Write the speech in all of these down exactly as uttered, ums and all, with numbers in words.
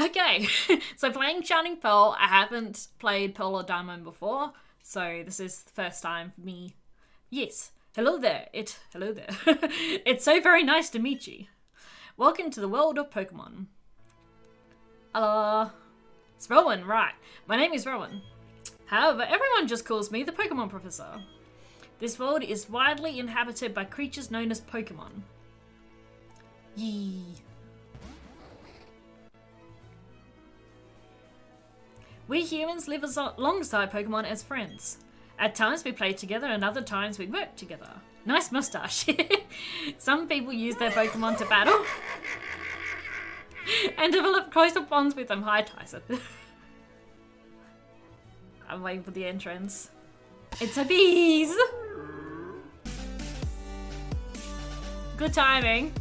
Okay, so playing Shining Pearl. I haven't played Pearl or Diamond before, so this is the first time for me. Yes, hello there. It, hello there. It's so very nice to meet you. Welcome to the world of Pokemon. Hello. It's Rowan, right. My name is Rowan. However, everyone just calls me the Pokemon Professor. This world is widely inhabited by creatures known as Pokemon. Yee. We humans live alongside Pokemon as friends. At times we play together and other times we work together. Nice mustache. Some people use their Pokemon to battle and develop closer bonds with them. Hi, Tyson. I'm waiting for the entrance. It's a bees! Good timing.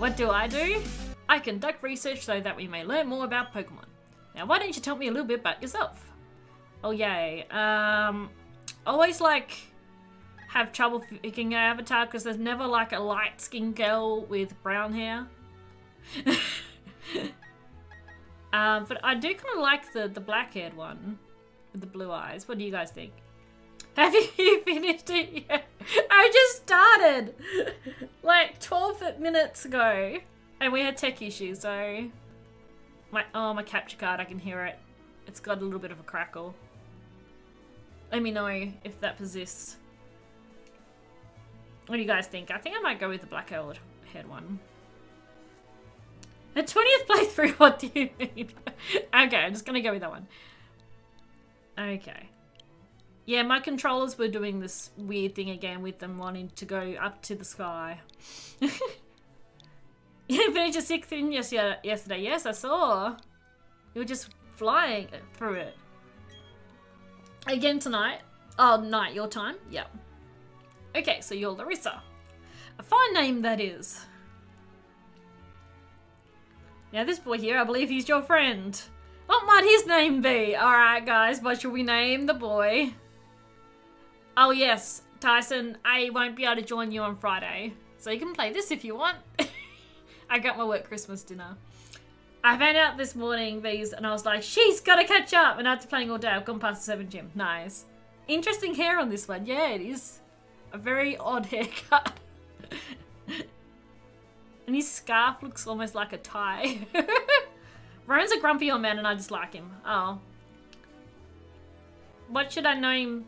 What do I do? I conduct research so that we may learn more about Pokemon. Now, why don't you tell me a little bit about yourself? Oh, yay. Um, always, like, have trouble picking an avatar because there's never, like, a light-skinned girl with brown hair. uh, but I do kind of like the, the black-haired one with the blue eyes. What do you guys think? Have you finished it yet? I just started! Like, twelve minutes ago. And we had tech issues, so my oh my capture card, I can hear it. It's got a little bit of a crackle. Let me know if that persists. What do you guys think? I think I might go with the black haired one. The twentieth playthrough, what do you mean? Okay, I'm just gonna go with that one. Okay. Yeah, my controllers were doing this weird thing again with them wanting to go up to the sky. You finished your sixth in yesterday. Yes, I saw. You were just flying through it. Again tonight. Oh, night, your time? Yeah. Okay, so you're Larissa. A fine name that is. Now this boy here, I believe he's your friend. What might his name be? Alright guys, what should we name the boy? Oh yes, Tyson, I won't be able to join you on Friday. So you can play this if you want. I got my work Christmas dinner. I found out this morning these and I was like, she's gotta catch up. And after playing all day, I've gone past the seven gym. Nice. Interesting hair on this one. Yeah, it is a very odd haircut. And his scarf looks almost like a tie. Rowan's a grumpy old man and I just like him. Oh. What should I name?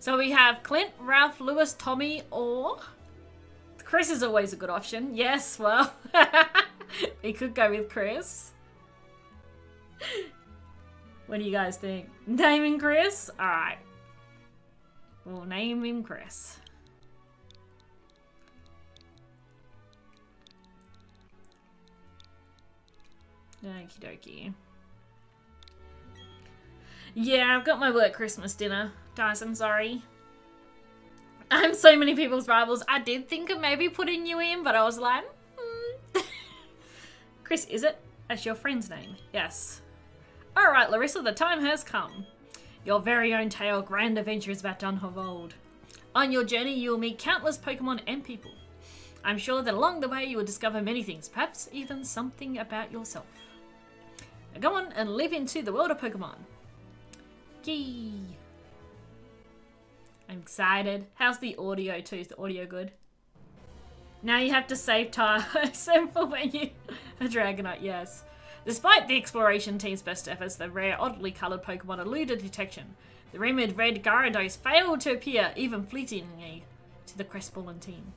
So we have Clint, Ralph, Lewis, Tommy, or... Chris is always a good option. Yes, well... we could go with Chris. What do you guys think? Naming Chris? Alright. We'll name him Chris. Okie dokie. Yeah, I've got my work Christmas dinner. Tyson, sorry. I'm so many people's rivals. I did think of maybe putting you in, but I was like, mm. Chris, is it? That's your friend's name. Yes. All right, Larissa, the time has come. Your very own tale, grand adventure is about to unfold. On your journey, you will meet countless Pokemon and people. I'm sure that along the way, you will discover many things, perhaps even something about yourself. Now go on and live into the world of Pokemon. Yee. I'm excited. How's the audio too? Is the audio good? Now you have to save time for when you a Dragonite, yes. Despite the exploration team's best efforts, the rare, oddly coloured Pokemon eluded detection. The rumored red Gyarados failed to appear, even fleetingly, to the crestfallen team.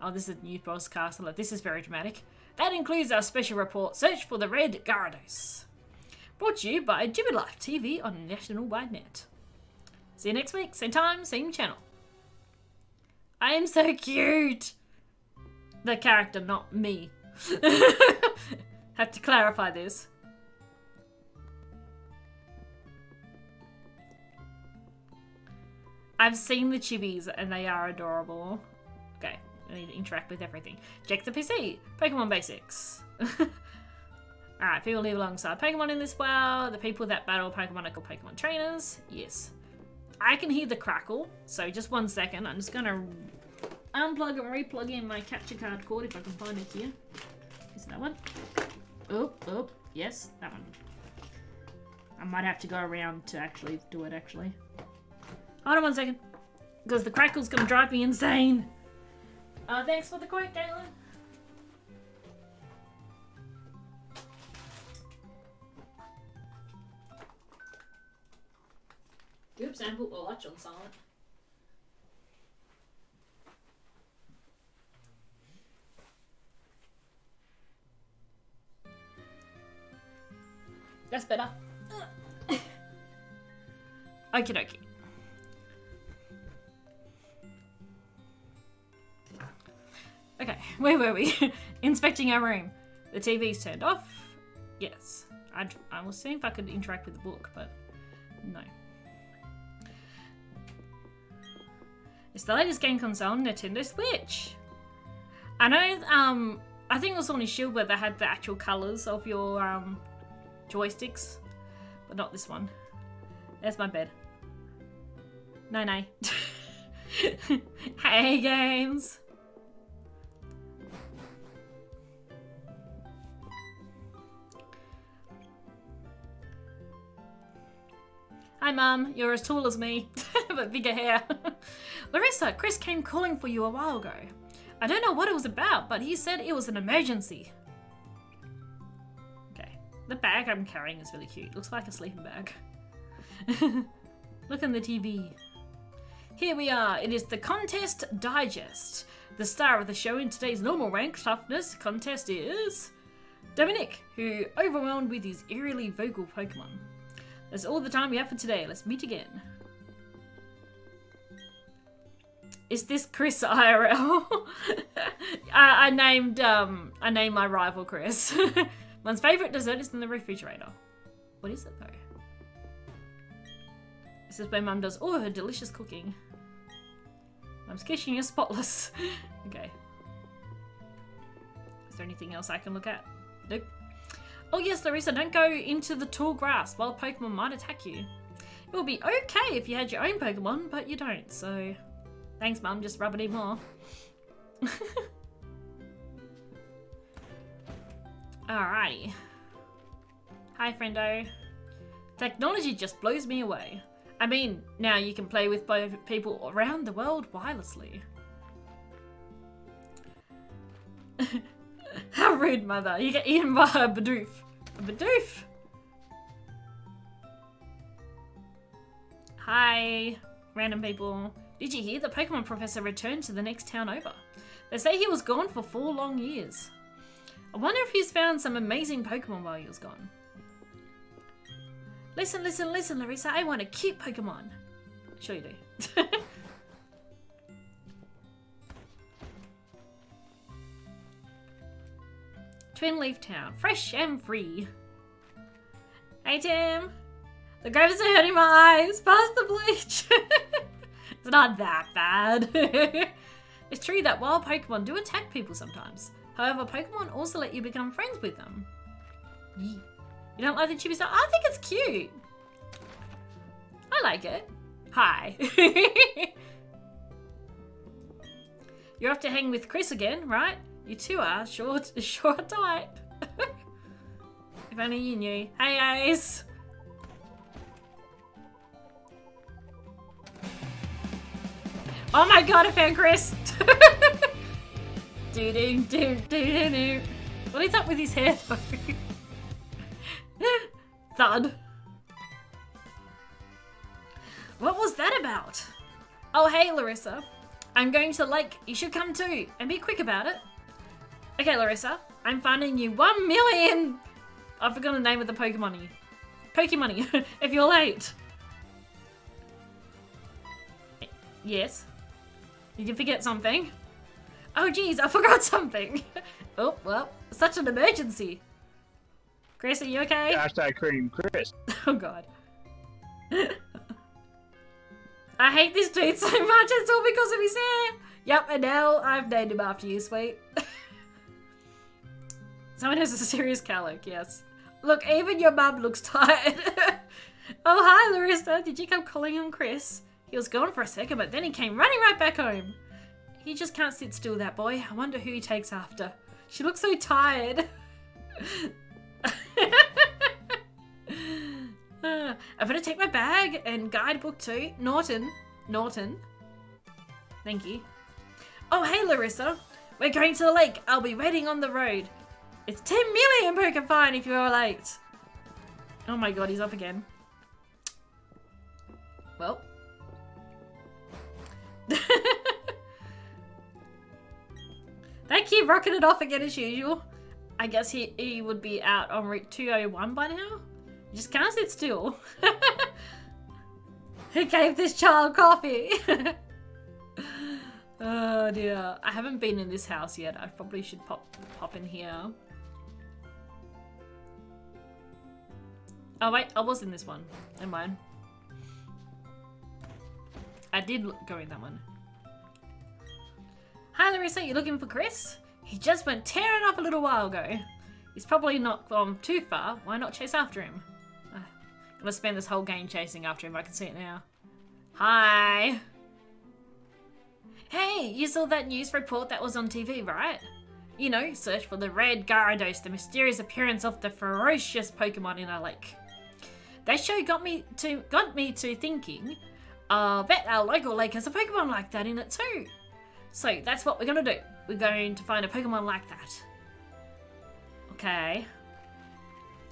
Oh, this is a new boss castle. This is very dramatic. That includes our special report, Search for the Red Gyarados. Brought to you by Jubilife T V on National Wide Net. See you next week, same time, same channel. I am so cute! The character, not me. Have to clarify this. I've seen the chibis and they are adorable. Okay, I need to interact with everything. Check the P C, Pokemon Basics. Alright, people live alongside Pokemon in this world. The people that battle Pokemon are called Pokemon trainers. Yes. I can hear the crackle, so just one second. I'm just gonna unplug and replug in my capture card cord if I can find it here. Is that one? Oh, oh, yes, that one. I might have to go around to actually do it, actually. Hold on one second, because the crackle's gonna drive me insane. Uh, thanks for the quote, Galen. Oops, and put the lights on silent. That's better. Okie dokie. Okay, where were we? Inspecting our room. The T V's turned off. Yes. I, I will see if I could interact with the book, but no. It's the latest game console, Nintendo Switch. I know, um, I think it was on his shield where they had the actual colours of your, um, joysticks. But not this one. There's my bed. No, no. Hey, games! Hi Mum, you're as tall as me, but bigger hair. Larissa, Chris came calling for you a while ago. I don't know what it was about, but he said it was an emergency. Okay, the bag I'm carrying is really cute. Looks like a sleeping bag. Look on the T V. Here we are, it is the Contest Digest. The star of the show in today's normal rank toughness contest is Dominic, who overwhelmed with his eerily vocal Pokemon. That's all the time we have for today. Let's meet again. Is this Chris I R L? I, I named um I named my rival Chris. One's favourite dessert is in the refrigerator. What is it though? This is where Mum does all her delicious cooking. Mum's kitchen is spotless. Okay. Is there anything else I can look at? Nope. Oh yes, Larissa, don't go into the tall grass. Wild Pokemon might attack you. It would be okay if you had your own Pokemon, but you don't, so... Thanks, Mum. Just rub it in more. Alrighty. Hi, friendo. Technology just blows me away. I mean, now you can play with people around the world wirelessly. How rude, Mother. You get eaten by a Bidoof. A Bidoof! Hi, random people. Did you hear the Pokemon professor returned to the next town over? They say he was gone for four long years. I wonder if he's found some amazing Pokemon while he was gone. Listen, listen, listen, Larissa. I want a cute Pokemon. Sure you do. Twinleaf Town, fresh and free. Hey Tim, the graves are hurting my eyes. Pass the bleach. It's not that bad. It's true that wild Pokemon do attack people sometimes. However, Pokemon also let you become friends with them. Yee. You don't like the chibi stuff? I think it's cute. I like it. Hi. You're off to hang with Chris again, right? You two are short, short tight. If only you knew. Hey, Ace. Oh my god, I found Chris. Do do do do do. What is up with his hair though? Thud. What was that about? Oh hey, Larissa. I'm going to the lake. You should come too, and be quick about it. Okay, Larissa, I'm finding you one million... I forgot the name of the Pokemon-y. Pokemon-y, if you're late. Yes? Did you forget something? Oh, geez, I forgot something. Oh, well, such an emergency. Chris, are you okay? Hashtag cream Chris. Oh, God. I hate this dude so much. It's all because of his hair. Yep, and now I've named him after you, sweet. Someone has a serious cowlick, yes. Look, even your mum looks tired. Oh, hi, Larissa. Did you come calling on Chris? He was gone for a second, but then he came running right back home. He just can't sit still, that boy. I wonder who he takes after. She looks so tired. uh, I better take my bag and guidebook too. Norton. Norton. Thank you. Oh, hey, Larissa. We're going to the lake. I'll be waiting on the road. It's ten million Poké fine if you're late. Oh my god, he's up again. Well. They keep rocking it off again as usual. I guess he, he would be out on Route two oh one by now. You just can't sit still. Who gave this child coffee? Oh dear. I haven't been in this house yet. I probably should pop pop in here. Oh wait, I was in this one. Never mind. I did go in that one. Hi Larissa, you looking for Chris? He just went tearing up a little while ago. He's probably not gone too far. Why not chase after him? I'm gonna spend this whole game chasing after him. I can see it now. Hi. Hey, you saw that news report that was on T V, right? You know, search for the red Gyarados, the mysterious appearance of the ferocious Pokemon in our lake. That show got me to got me to thinking. I'll bet our local lake has a Pokemon like that in it too. So that's what we're gonna do. We're going to find a Pokemon like that. Okay.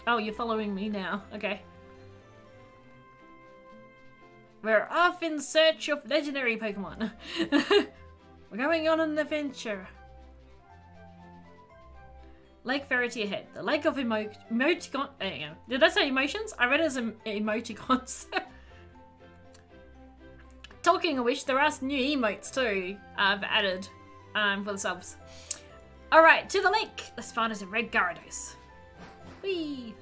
Oh, you're following me now. Okay. We're off in search of legendary Pokemon. We're going on an adventure. Lake Verity ahead. The lake of emo emoticon. Uh, did I say emotions? I read it as em emoticons. Talking of which, there are some new emotes too I've added um, for the subs. Alright, to the lake. Let's find us a red Gyarados. Whee!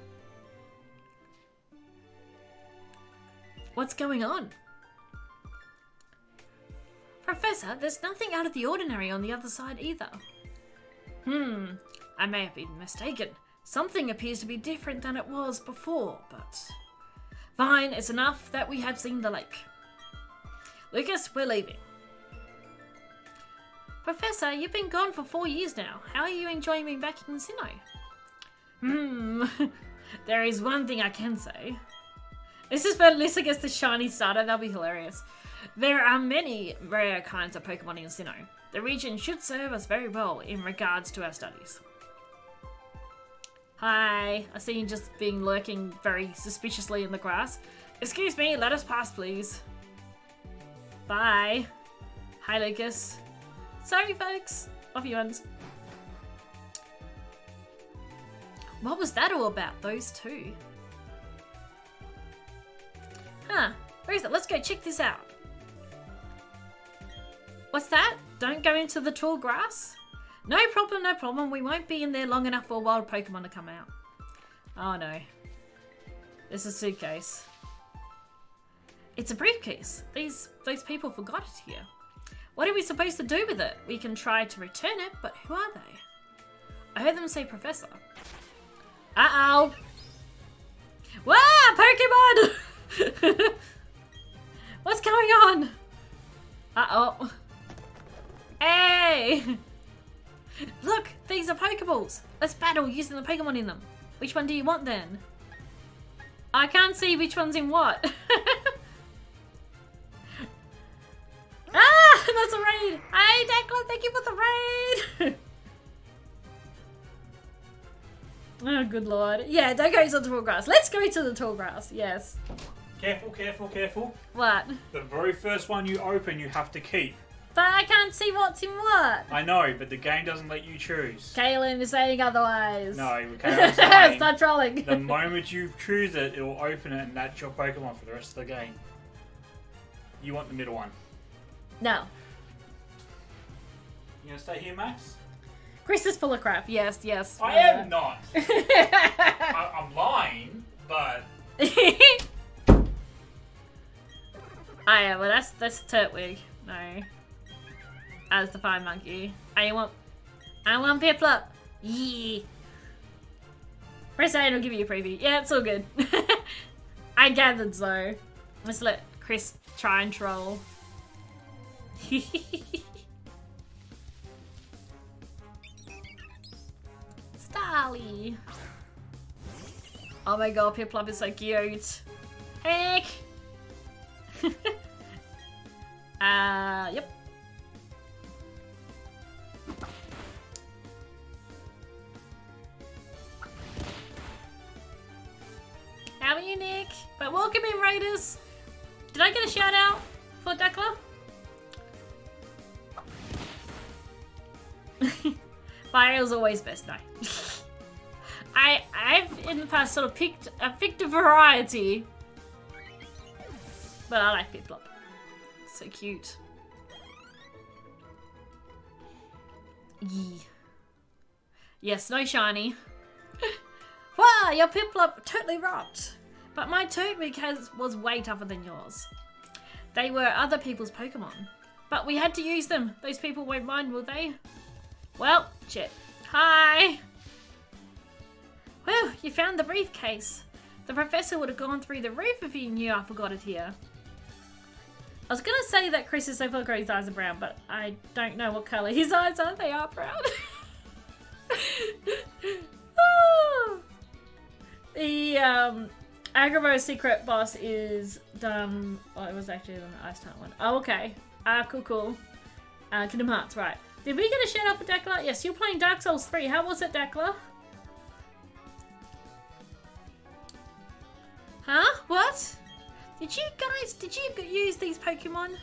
What's going on? Professor, there's nothing out of the ordinary on the other side either. Hmm, I may have been mistaken. Something appears to be different than it was before, but... Fine, it's enough that we have seen the lake. Lucas, we're leaving. Professor, you've been gone for four years now. How are you enjoying being back in Sinnoh? Hmm, there is one thing I can say. This is where Lisa gets the shiny starter. That'll be hilarious. There are many rare kinds of Pokemon in Sinnoh. The region should serve us very well in regards to our studies. Hi, I see you just being lurking very suspiciously in the grass. Excuse me, let us pass, please. Bye. Hi, Lucas. Sorry, folks. Off you runs. What was that all about, those two? Huh. Where is it? Let's go check this out. What's that? Don't go into the tall grass? No problem, no problem. We won't be in there long enough for wild Pokemon to come out. Oh, no. It's a suitcase. It's a briefcase. These those people forgot it here. What are we supposed to do with it? We can try to return it, but who are they? I heard them say Professor. Uh-oh. Wow, Pokemon! What's going on? Uh-oh. Hey! Look, these are Pokeballs. Let's battle using the Pokemon in them. Which one do you want then? I can't see which one's in what. Ah, that's a raid! Hey, Declan, thank you for the raid! Oh, good lord. Yeah, don't go to the tall grass. Let's go to the tall grass, yes. Careful, careful, careful. What? The very first one you open, you have to keep. But I can't see what's in what. I know, but the game doesn't let you choose. Kaelin is saying otherwise. No, Kaelin's saying. Start trolling. The moment you choose it, it will open it, and that's your Pokemon for the rest of the game. You want the middle one. No. You gonna stay here, Max? Chris is full of crap. Yes, yes. I am uh... not. I, I'm lying, but. I am. Well, that's that's Turtwig. No, as the fire monkey. I want, I want Piplup. Yeah. Press A and I'll give you a preview. Yeah, it's all good. I gathered so. Let's let Chris try and troll. Starly. Oh my god, Piplup is so cute. Heck! uh, yep. How are you, Nick? But welcome in, Raiders! Did I get a shout out for Dakla? Bio's always best, no. I, I've in the past sort of picked, I picked a variety. But I like Piplup. So cute. Yee. Yes, no shiny. Wow, your Piplup totally rocked. But my Turtwig has was way tougher than yours. They were other people's Pokemon. But we had to use them. Those people won't mind, will they? Well, shit. Hi! Well, you found the briefcase. The professor would have gone through the roof if he knew I forgot it here. I was gonna say that Chris is so full his eyes are brown, but I don't know what colour his eyes are. They are brown. Oh. The um, Agrabah secret boss is done. Well, it was actually on the Ice Tart one. Oh, okay. Ah, uh, cool, cool. Uh, Kingdom Hearts, right. Did we get a shout out for Dakla? Yes, you're playing Dark Souls three. How was it, Dakla? Huh? What? Did you guys, did you use these Pokemon?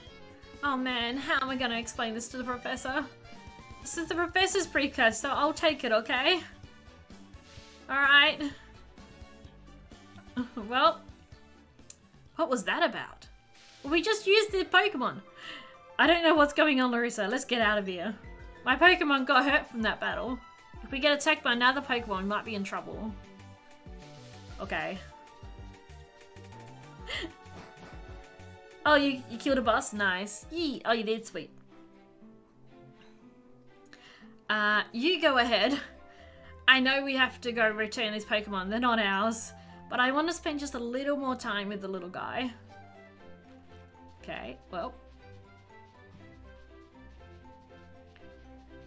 Oh man, how am I going to explain this to the professor? This is the professor's briefcase, so I'll take it, okay? Alright. Well, what was that about? Well, we just used the Pokemon. I don't know what's going on, Larissa. Let's get out of here. My Pokemon got hurt from that battle. If we get attacked by another Pokemon, we might be in trouble. Okay. Oh, you, you killed a boss? Nice. Yee. Oh, you did? Sweet. Uh, you go ahead. I know we have to go return these Pokemon. They're not ours. But I want to spend just a little more time with the little guy. Okay, well.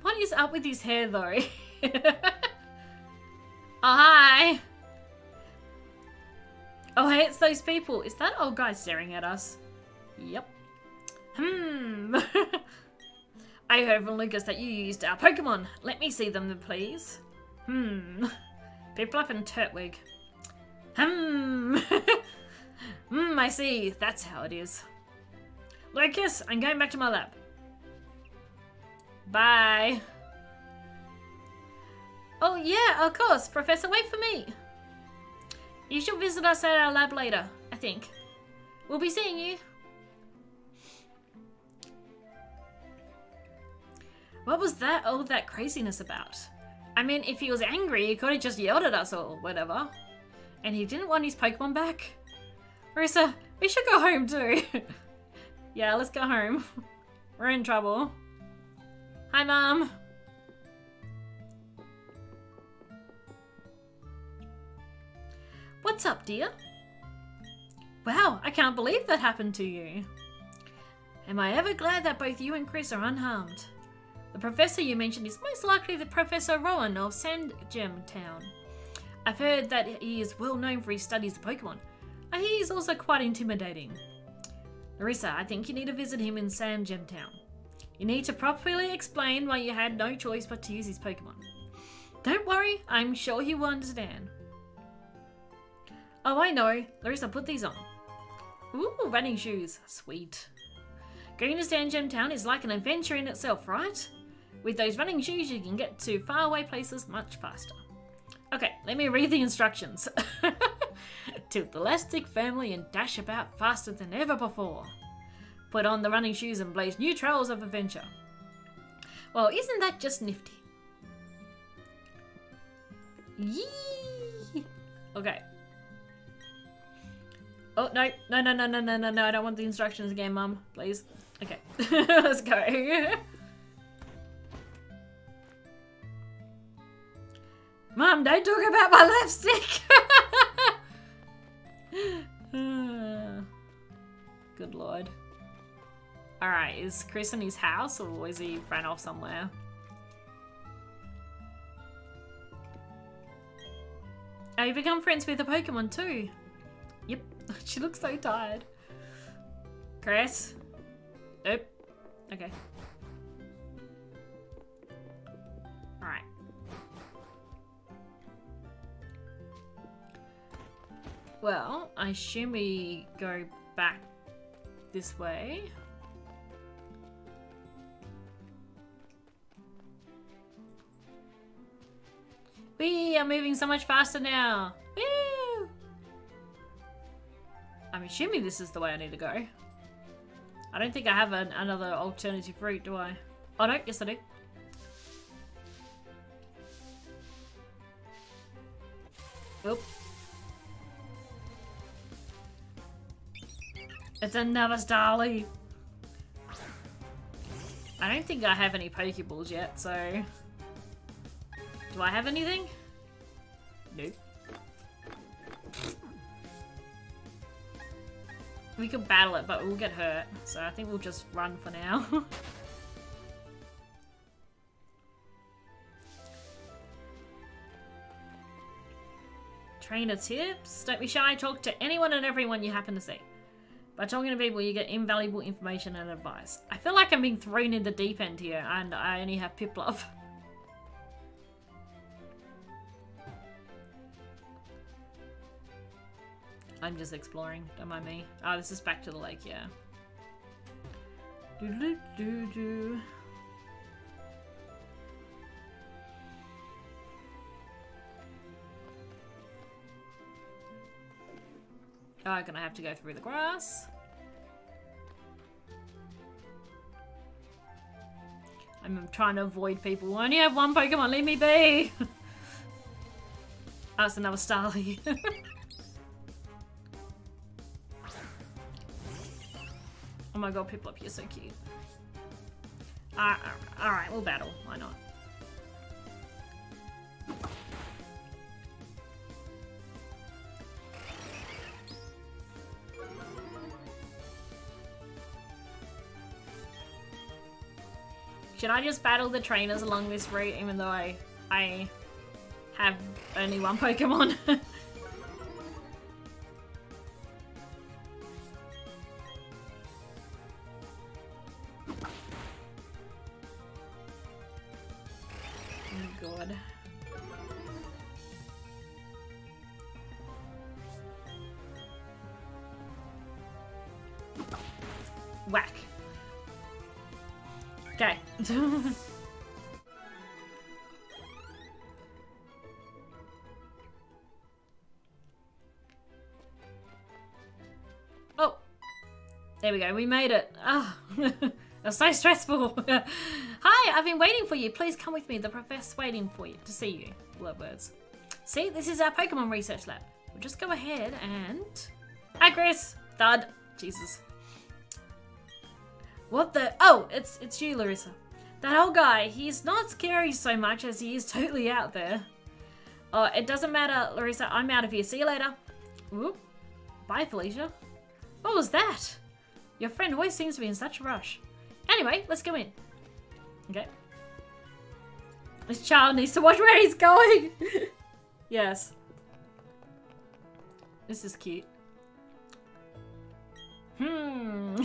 What is up with his hair, though? Oh, hi! Oh, hey, it's those people. Is that old guy staring at us? Yep. Hmm. I heard from Lucas that you used our Pokemon. Let me see them, please. Hmm. Piplup and Turtwig. Hmm. Hmm, I see. That's how it is. Lucas, I'm going back to my lab. Bye. Oh, yeah, of course. Professor, wait for me. You should visit us at our lab later, I think. We'll be seeing you. What was that all that craziness about? I mean, if he was angry, he could have just yelled at us or whatever. And he didn't want his Pokemon back. Marissa, we should go home too. Yeah, let's go home. We're in trouble. Hi, Mom. What's up, dear? Wow, I can't believe that happened to you. Am I ever glad that both you and Chris are unharmed. The professor you mentioned is most likely the Professor Rowan of Sandgem Town. I've heard that he is well known for his studies of Pokemon. I hear he's also quite intimidating. Larissa, I think you need to visit him in Sandgem Town. You need to properly explain why you had no choice but to use his Pokemon. Don't worry, I'm sure he will understand. Oh, I know. Larissa, put these on. Ooh, running shoes. Sweet. Going to Sandgem Town is like an adventure in itself, right? With those running shoes, you can get to faraway places much faster. Okay, let me read the instructions. Tilt the elastic firmly and dash about faster than ever before. Put on the running shoes and blaze new trails of adventure. Well, isn't that just nifty? Yee! Okay. Oh, no. No, no, no, no, no, no, no. I don't want the instructions again, Mum. Please. Okay. Let's go. Mum, don't talk about my lipstick! Good lord. Alright, is Chris in his house or is he ran off somewhere? Oh, you become friends with a Pokemon too. Yep. She looks so tired. Chris? Nope. Okay. Alright. Well, I assume we go back this way. We are moving so much faster now. Woo! I'm assuming this is the way I need to go. I don't think I have an, another alternative route, do I? Oh no, yes I do. Oop. It's another Starly. I don't think I have any Pokeballs yet, so... Do I have anything? Nope. We could battle it, but we'll get hurt. So I think we'll just run for now. Trainer tips. Don't be shy. Talk to anyone and everyone you happen to see. By talking to people, you get invaluable information and advice. I feel like I'm being thrown in the deep end here, and I only have Piplup. I'm just exploring, don't mind me. Oh, this is back to the lake, yeah. Do-do-do-do. Oh, I'm gonna have to go through the grass. I'm trying to avoid people. I only have one Pokemon, leave me be! Oh, it's another Starly. Oh my god, Piplup, you're so cute. Uh, Alright, we'll battle. Why not? Should I just battle the trainers along this route even though I, I have only one Pokemon? There we go, we made it. Oh, that was so stressful. Hi, I've been waiting for you. Please come with me. The professor's waiting for you to see you. Love words. See, this is our Pokemon research lab. We'll just go ahead and... Hi, Chris. Thud. Jesus. What the... Oh, it's, it's you, Larissa. That old guy, he's not scary so much as he is totally out there. Oh, it doesn't matter, Larissa. I'm out of here. See you later. Whoop. Bye, Felicia. What was that? Your friend always seems to be in such a rush. Anyway, let's go in. Okay. This child needs to watch where he's going. Yes. This is cute. Hmm.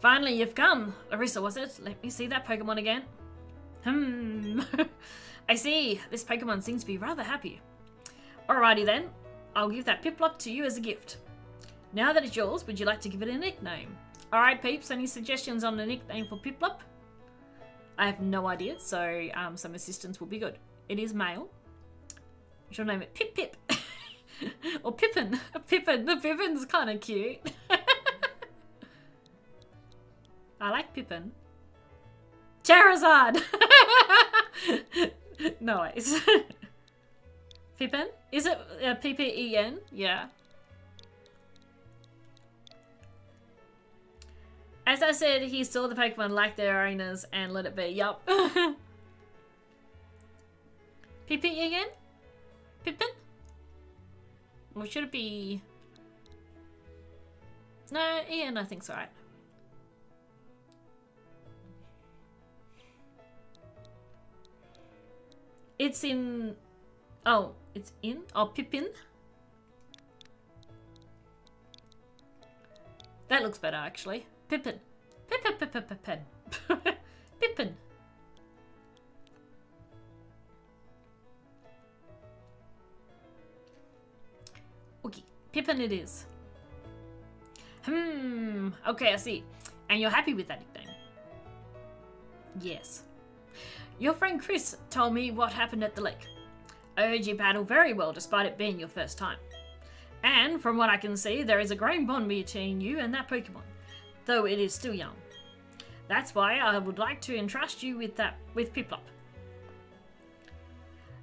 Finally, you've come. Larissa, was it? Let me see that Pokemon again. Hmm. I see. This Pokemon seems to be rather happy. Alrighty then. I'll give that Piplup to you as a gift. Now that it's yours, would you like to give it a nickname? Alright peeps, any suggestions on the nickname for Piplup? I have no idea, so um, some assistance will be good. It is male. We shall name it Pip Pip. Or Pippin. Pippin. The Pippin's kind of cute. I like Pippin. Charizard! Nice. Pippin? Is it uh, P P E N? Yeah. As I said, he saw the Pokemon like their owners and let it be. Yup. Pippin again? Pippin? Or should it be... No, Ian I think's alright. It's in... Oh, it's in? Oh, Pippin. That looks better, actually. Pippin. Pippin. Pippin. Okay, Pippin it is. Hmm. Okay, I see. And you're happy with that nickname? Yes. Your friend Chris told me what happened at the lake. I heard you paddle very well despite it being your first time. And from what I can see, there is a growing bond between you and that Pokemon, though it is still young. That's why I would like to entrust you with that with Piplup.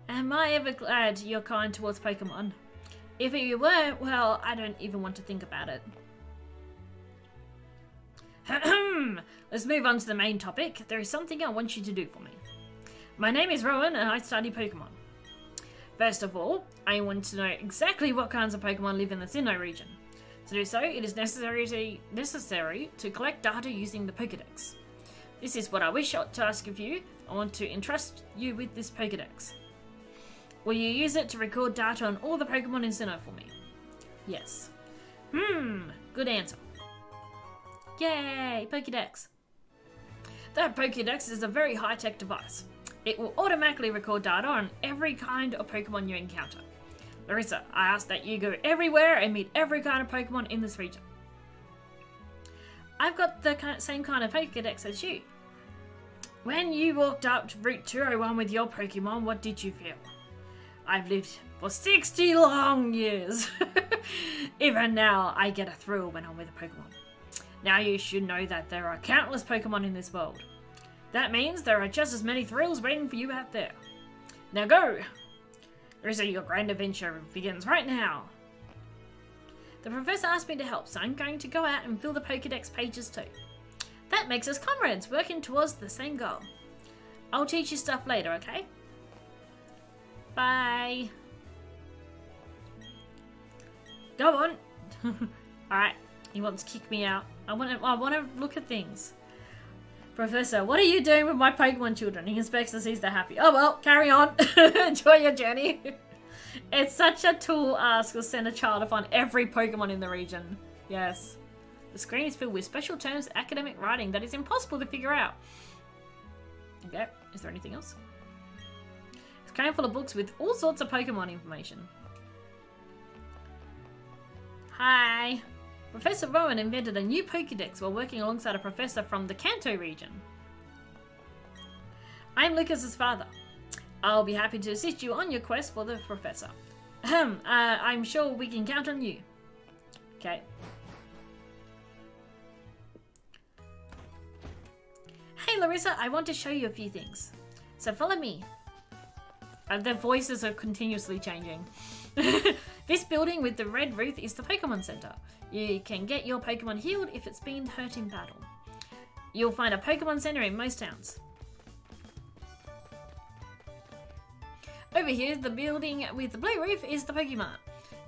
Am I ever glad you're kind towards Pokemon? If you weren't, well, I don't even want to think about it. Let's move on to the main topic. There is something I want you to do for me. My name is Rowan and I study Pokemon. First of all, I want to know exactly what kinds of Pokemon live in the Sinnoh region. To do so, it is necessary to, necessary to collect data using the Pokédex. This is what I wish to ask of you. I want to entrust you with this Pokédex. Will you use it to record data on all the Pokemon in Sinnoh for me? Yes. Hmm, good answer. Yay, Pokédex. That Pokédex is a very high-tech device. It will automatically record data on every kind of Pokemon you encounter. Larissa, I ask that you go everywhere and meet every kind of Pokemon in this region. I've got the same kind of Pokédex as you. When you walked up to Route two oh one with your Pokemon, what did you feel? I've lived for sixty long years. Even now, I get a thrill when I'm with a Pokemon. Now you should know that there are countless Pokemon in this world. That means there are just as many thrills waiting for you out there. Now go! Rizzo, your grand adventure begins right now. The professor asked me to help, so I'm going to go out and fill the Pokédex pages too. That makes us comrades, working towards the same goal. I'll teach you stuff later, okay? Bye. Go on. Alright, he wants to kick me out. I want to, I want to look at things. Professor, what are you doing with my Pokemon children? He inspects and sees they're happy. Oh well, carry on. Enjoy your journey. It's such a tool ask to send a child upon every Pokemon in the region. Yes. The screen is filled with special terms, academic writing that is impossible to figure out. Okay, is there anything else? It's kind of full of books with all sorts of Pokemon information. Hi. Professor Rowan invented a new Pokédex while working alongside a professor from the Kanto region. I'm Lucas's father. I'll be happy to assist you on your quest for the professor. Ahem, uh, I'm sure we can count on you. Okay. Hey Larissa, I want to show you a few things. So follow me. Uh, their voices are continuously changing. This building with the red roof is the Pokemon Center. You can get your Pokemon healed if it's been hurt in battle. You'll find a Pokemon Center in most towns. Over here, the building with the blue roof is the Pokemon.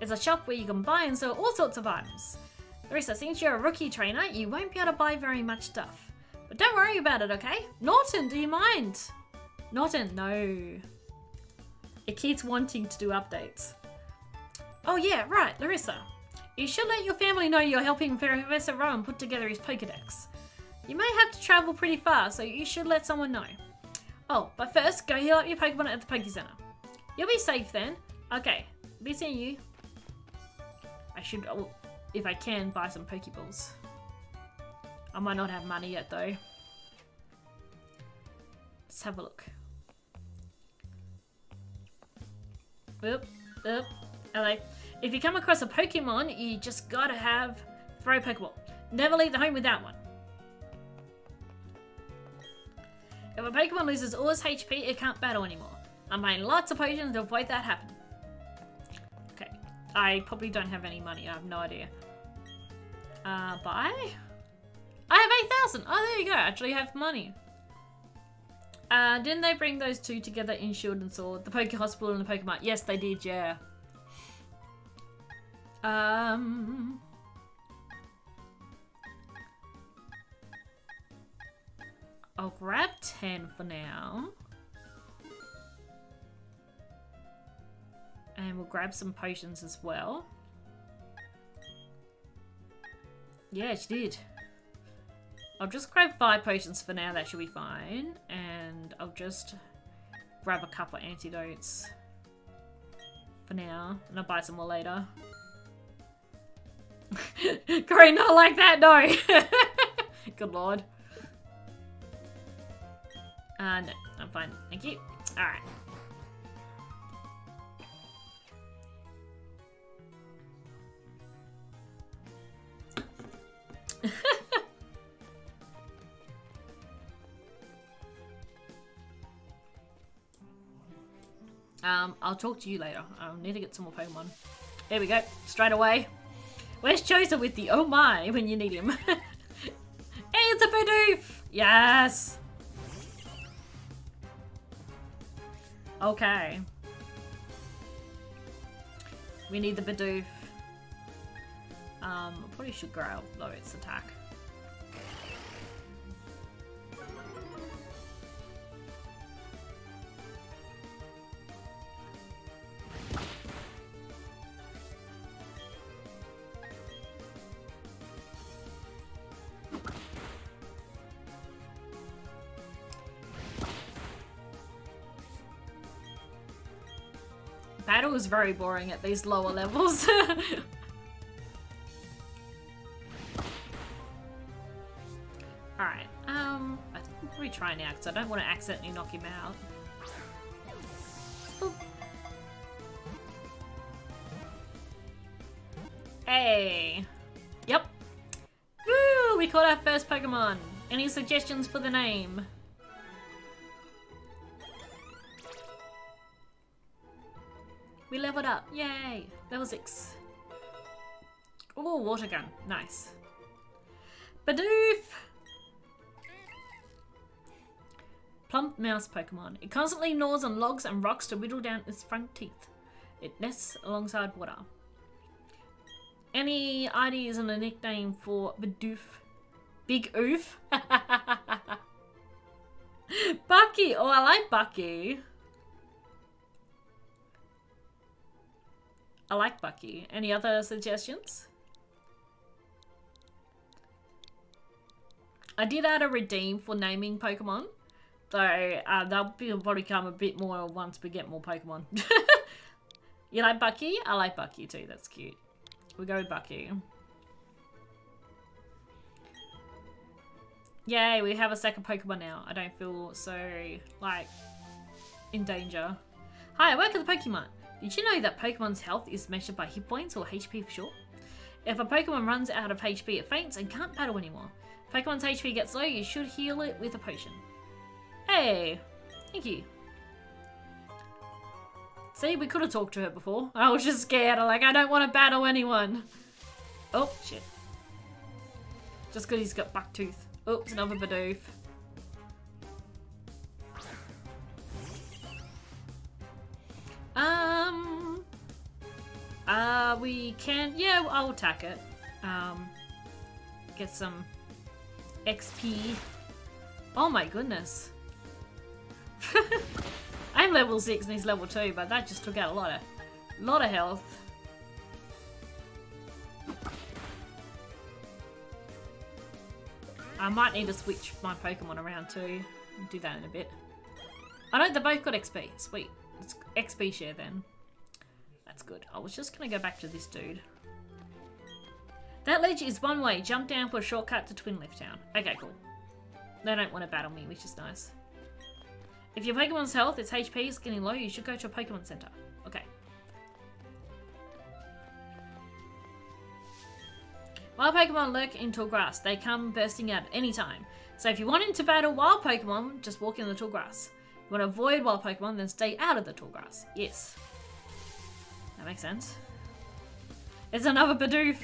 It's a shop where you can buy and sell all sorts of items. Larissa, since you're a rookie trainer, you won't be able to buy very much stuff. But don't worry about it, okay? Norton, do you mind? Norton, no. It keeps wanting to do updates. Oh yeah, right, Larissa. You should let your family know you're helping Professor Rowan put together his Pokédex. You may have to travel pretty far, so you should let someone know. Oh, but first, go heal up your Pokémon at the Poké Center. You'll be safe then. Okay, be seeing you. I should, oh, if I can, buy some Pokéballs. I might not have money yet though. Let's have a look. Oop, oop. Hello. If you come across a Pokemon, you just gotta have throw a Pokeball. Never leave the home without one. If a Pokemon loses all its H P, it can't battle anymore. I'm buying lots of potions to avoid that happening. Okay. I probably don't have any money. I have no idea. Uh, buy? I have eight thousand. Oh, there you go. I actually have money. Uh, didn't they bring those two together in Shield and Sword? The Poké Hospital and the Pokemon. Yes, they did. Yeah. Um, I'll grab ten for now. and we'll grab some potions as well. Yeah, she did. I'll just grab five potions for now, that should be fine. And I'll just grab a couple of antidotes for now. And I'll buy some more later. Corey, not like that, no! Good lord. Uh, no, I'm fine, thank you. Alright. um, I'll talk to you later. I'll need to get some more Pokemon. There we go, straight away. Where's Choza with the oh my when you need him? Hey, it's a Bidoof! Yes! Okay. We need the Bidoof. Um, I probably should growl though, it's attack. Battle is very boring at these lower levels. Alright, um, I think we'll probably try now because I don't want to accidentally knock him out. Boop. Hey! Yep! Woo! We caught our first Pokemon! Any suggestions for the name? We leveled up, yay! Level six. Ooh, water gun, nice. Bidoof! Plump mouse Pokemon. It constantly gnaws on logs and rocks to whittle down its front teeth. It nests alongside water. Any ideas on a nickname for Bidoof? Big Oof? Bucky! Oh, I like Bucky. I like Bucky. Any other suggestions? I did add a redeem for naming Pokemon, though uh, that'll probably come a bit more once we get more Pokemon. You like Bucky? I like Bucky too, that's cute. We'll go with Bucky. Yay, we have a second Pokemon now. I don't feel so, like, in danger. Hi, I work at the Pokemon. Did you know that Pokemon's health is measured by hit points, or H P for short? If a Pokemon runs out of H P, it faints and can't battle anymore. If Pokemon's H P gets low, you should heal it with a potion. Hey! Thank you. See, we could have talked to her before. I was just scared. I'm like, I don't want to battle anyone. Oh, shit. Just because he's got Bucktooth. Oops, another Bidoof. Um, uh, we can, yeah, I'll attack it. Um, get some X P. Oh my goodness. I'm level six and he's level two, but that just took out a lot of, lot of health. I might need to switch my Pokemon around too. I'll do that in a bit. I know they both got X P, sweet. It's X P share then. That's good. I was just gonna go back to this dude. That ledge is one way. Jump down for a shortcut to Twinleaf Town. Okay, cool. They don't want to battle me, which is nice. If your Pokemon's health, its H P is getting low, you should go to a Pokemon Center. Okay. Wild Pokemon lurk in tall grass. They come bursting out at any time. So if you want him to battle wild Pokemon, just walk in the tall grass. You want to avoid wild Pokemon, then stay out of the tall grass. Yes. That makes sense. It's another Bidoof!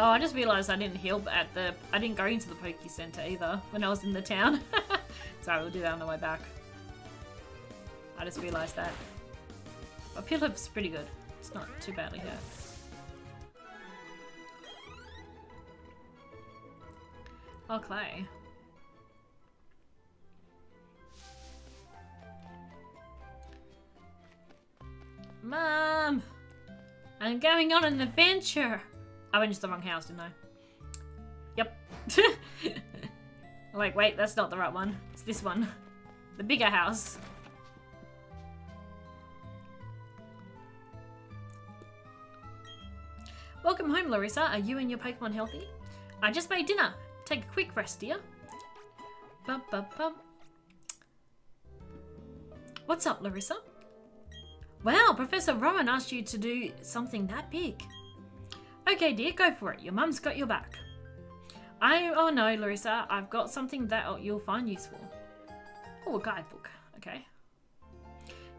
Oh, I just realised I didn't heal at the... I didn't go into the Poké Center either when I was in the town. Sorry, we'll do that on the way back. I just realised that. But Piplup's pretty good. It's not too badly hurt. Oh, Clay. Mom! I'm going on an adventure! I went into the wrong house, didn't I? Yep. I'm like, wait, that's not the right one. It's this one. The bigger house. Welcome home, Larissa. Are you and your Pokemon healthy? I just made dinner. Take a quick rest, dear. Bum, bum, bum. What's up, Larissa? Wow, Professor Rowan asked you to do something that big. Okay, dear, go for it. Your mum's got your back. I, oh no, Larissa, I've got something that you'll find useful. Oh, a guidebook. Okay.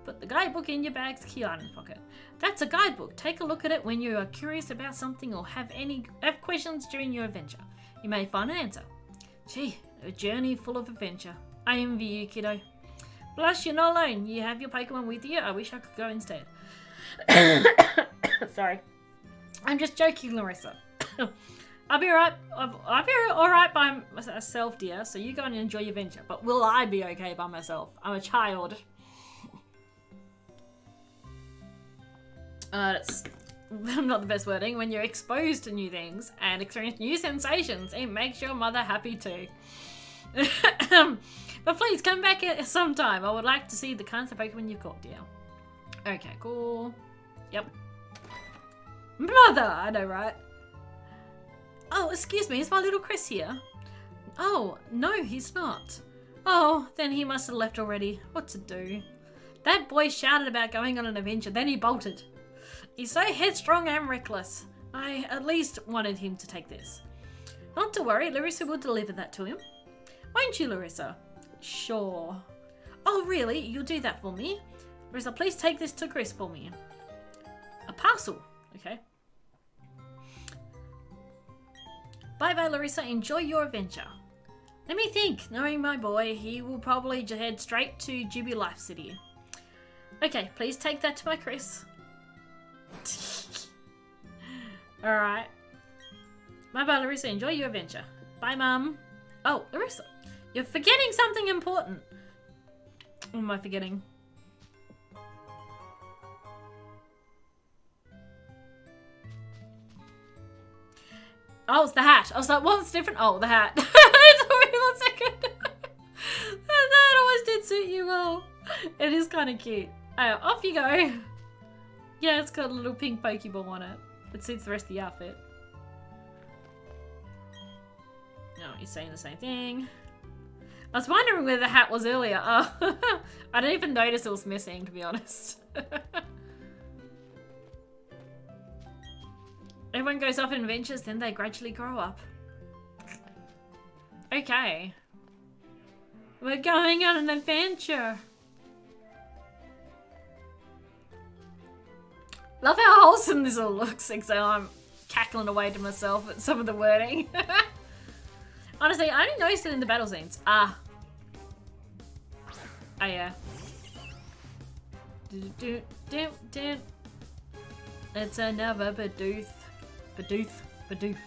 Put the guidebook in your bag's key item pocket. That's a guidebook. Take a look at it when you are curious about something or have any have questions during your adventure. You may find an answer. Gee, a journey full of adventure. I envy you, kiddo. Plus, you're not alone. You have your Pokemon with you. I wish I could go instead. Sorry. I'm just joking, Larissa. I'll be alright. I'll be alright by myself, dear, so you go and enjoy your adventure. But will I be okay by myself? I'm a child. Uh, that's not the best wording. When you're exposed to new things and experience new sensations, it makes your mother happy too. But please come back sometime. I would like to see the kinds of Pokemon you've caught, dear. Okay, cool. Yep. Mother! I know, right? Oh, excuse me, is my little Chris here? Oh, no, he's not. Oh, then he must have left already. What to do? That boy shouted about going on an adventure, then he bolted. He's so headstrong and reckless. I at least wanted him to take this. Not to worry, Larissa will deliver that to him. Won't you, Larissa? Sure. Oh, really? You'll do that for me? Larissa, please take this to Chris for me. A parcel. Okay. Bye-bye, Larissa. Enjoy your adventure. Let me think. Knowing my boy, he will probably head straight to Jubilife City. Okay, please take that to my Chris. Alright. Bye-bye, Larissa. Enjoy your adventure. Bye, Mum. Oh, Larissa. You're forgetting something important. What am I forgetting? Oh, it's the hat. I was like, what's different? Oh, the hat. Wait one second. That always did suit you well. It is kind of cute. Oh, off you go. Yeah, it's got a little pink Pokeball on it. It suits the rest of the outfit. No, you're saying the same thing. I was wondering where the hat was earlier. Oh, I didn't even notice it was missing, to be honest. Everyone goes off on adventures, then they gradually grow up. Okay. We're going on an adventure. Love how wholesome this all looks, except I'm cackling away to myself at some of the wording. Honestly, I only noticed it in the battle scenes. Ah. Oh yeah. Do do do do. It's another Bidoof. Bidoof, Bidoof.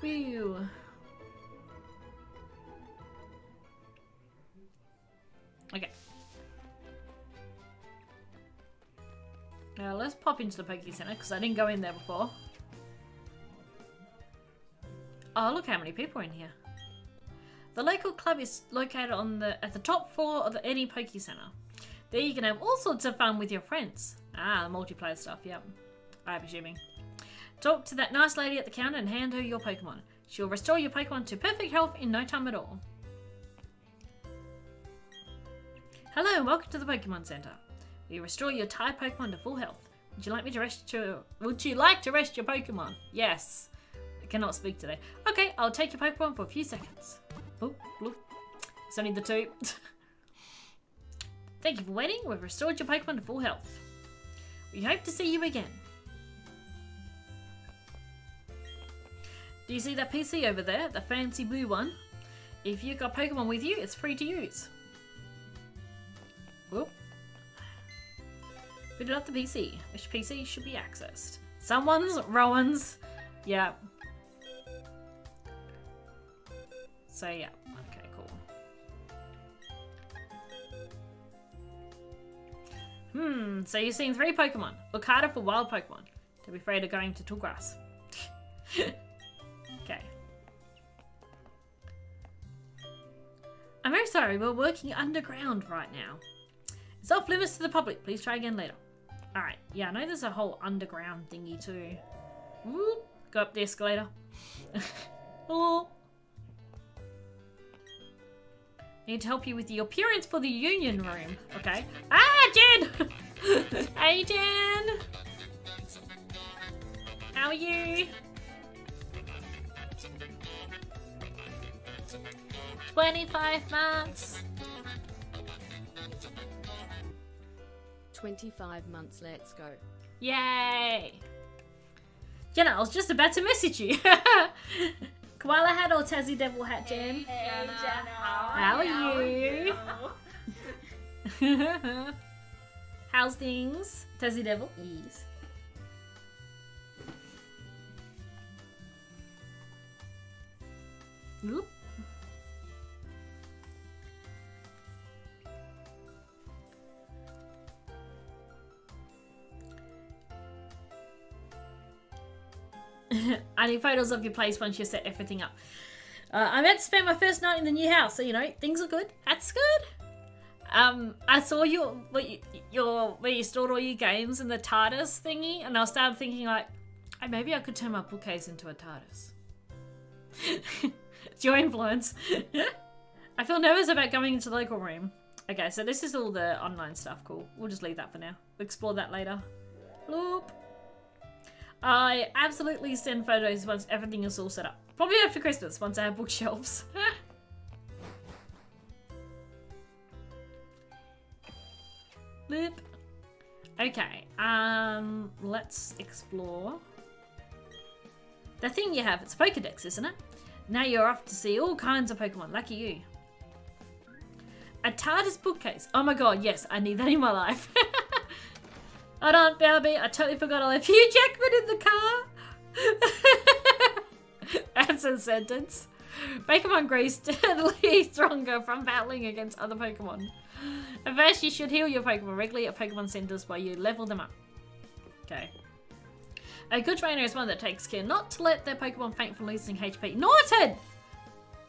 Whew. Okay. Now let's pop into the Poké Center because I didn't go in there before. Oh, look how many people are in here. The local club is located on the at the top floor of the, any Poké Center. There you can have all sorts of fun with your friends. Ah, the multiplayer stuff, yep. I'm assuming. Talk to that nice lady at the counter and hand her your Pokemon. She'll restore your Pokemon to perfect health in no time at all. Hello and welcome to the Pokemon Center. We restore your tired Pokemon to full health. Would you like me to rest your... Would you like to rest your Pokemon? Yes. I cannot speak today. Okay, I'll take your Pokemon for a few seconds. Boop, bloop. It's only the two. Thank you for waiting. We've restored your Pokemon to full health. We hope to see you again. Do you see that P C over there? The fancy blue one? If you've got Pokemon with you, it's free to use. Whoop. Booted up the P C. Which P C should be accessed? Someone's? Rowan's? Yeah. So yeah. Okay, cool. Hmm, so you've seen three Pokemon. Look harder for wild Pokemon. Don't be afraid of going to Toolgrass. Okay. I'm very sorry, we're working underground right now. It's off limits to the public. Please try again later. Alright, yeah, I know there's a whole underground thingy too. Whoop, go up the escalator. Oh. I need to help you with your appearance for the union room. Okay. Ah, Jen! Hey, Jen! How are you? twenty-five months. twenty-five months, let's go. Yay! Jenna, I was just about to message you. Koala hat or Tassie Devil hat, Jen? Hey, Jenna. How are you? How are you? How's things? Tassie Devil? Yes. Oop. I need photos of your place once you set everything up. Uh, I'm about to spend my first night in the new house, so you know things are good. That's good. Um, I saw your what you, your where you stored all your games in the TARDIS thingy, and I started thinking like, oh, maybe I could turn my bookcase into a TARDIS. It's your influence. I feel nervous about going into the local room. Okay, so this is all the online stuff. Cool. We'll just leave that for now. We'll explore that later. Bloop. I absolutely send photos once everything is all set up. Probably after Christmas, once I have bookshelves. Bloop. Okay, um, let's explore. The thing you have, it's Pokédex, isn't it? Now you're off to see all kinds of Pokemon, lucky you. A TARDIS bookcase. Oh my god, yes, I need that in my life. Hold on, Balby, I totally forgot I left Hugh Jackman in the car! That's a sentence. Pokemon grows steadily stronger from battling against other Pokemon. At first, you should heal your Pokemon regularly at Pokemon Centers while you level them up. Okay. A good trainer is one that takes care not to let their Pokemon faint from losing H P. Norton!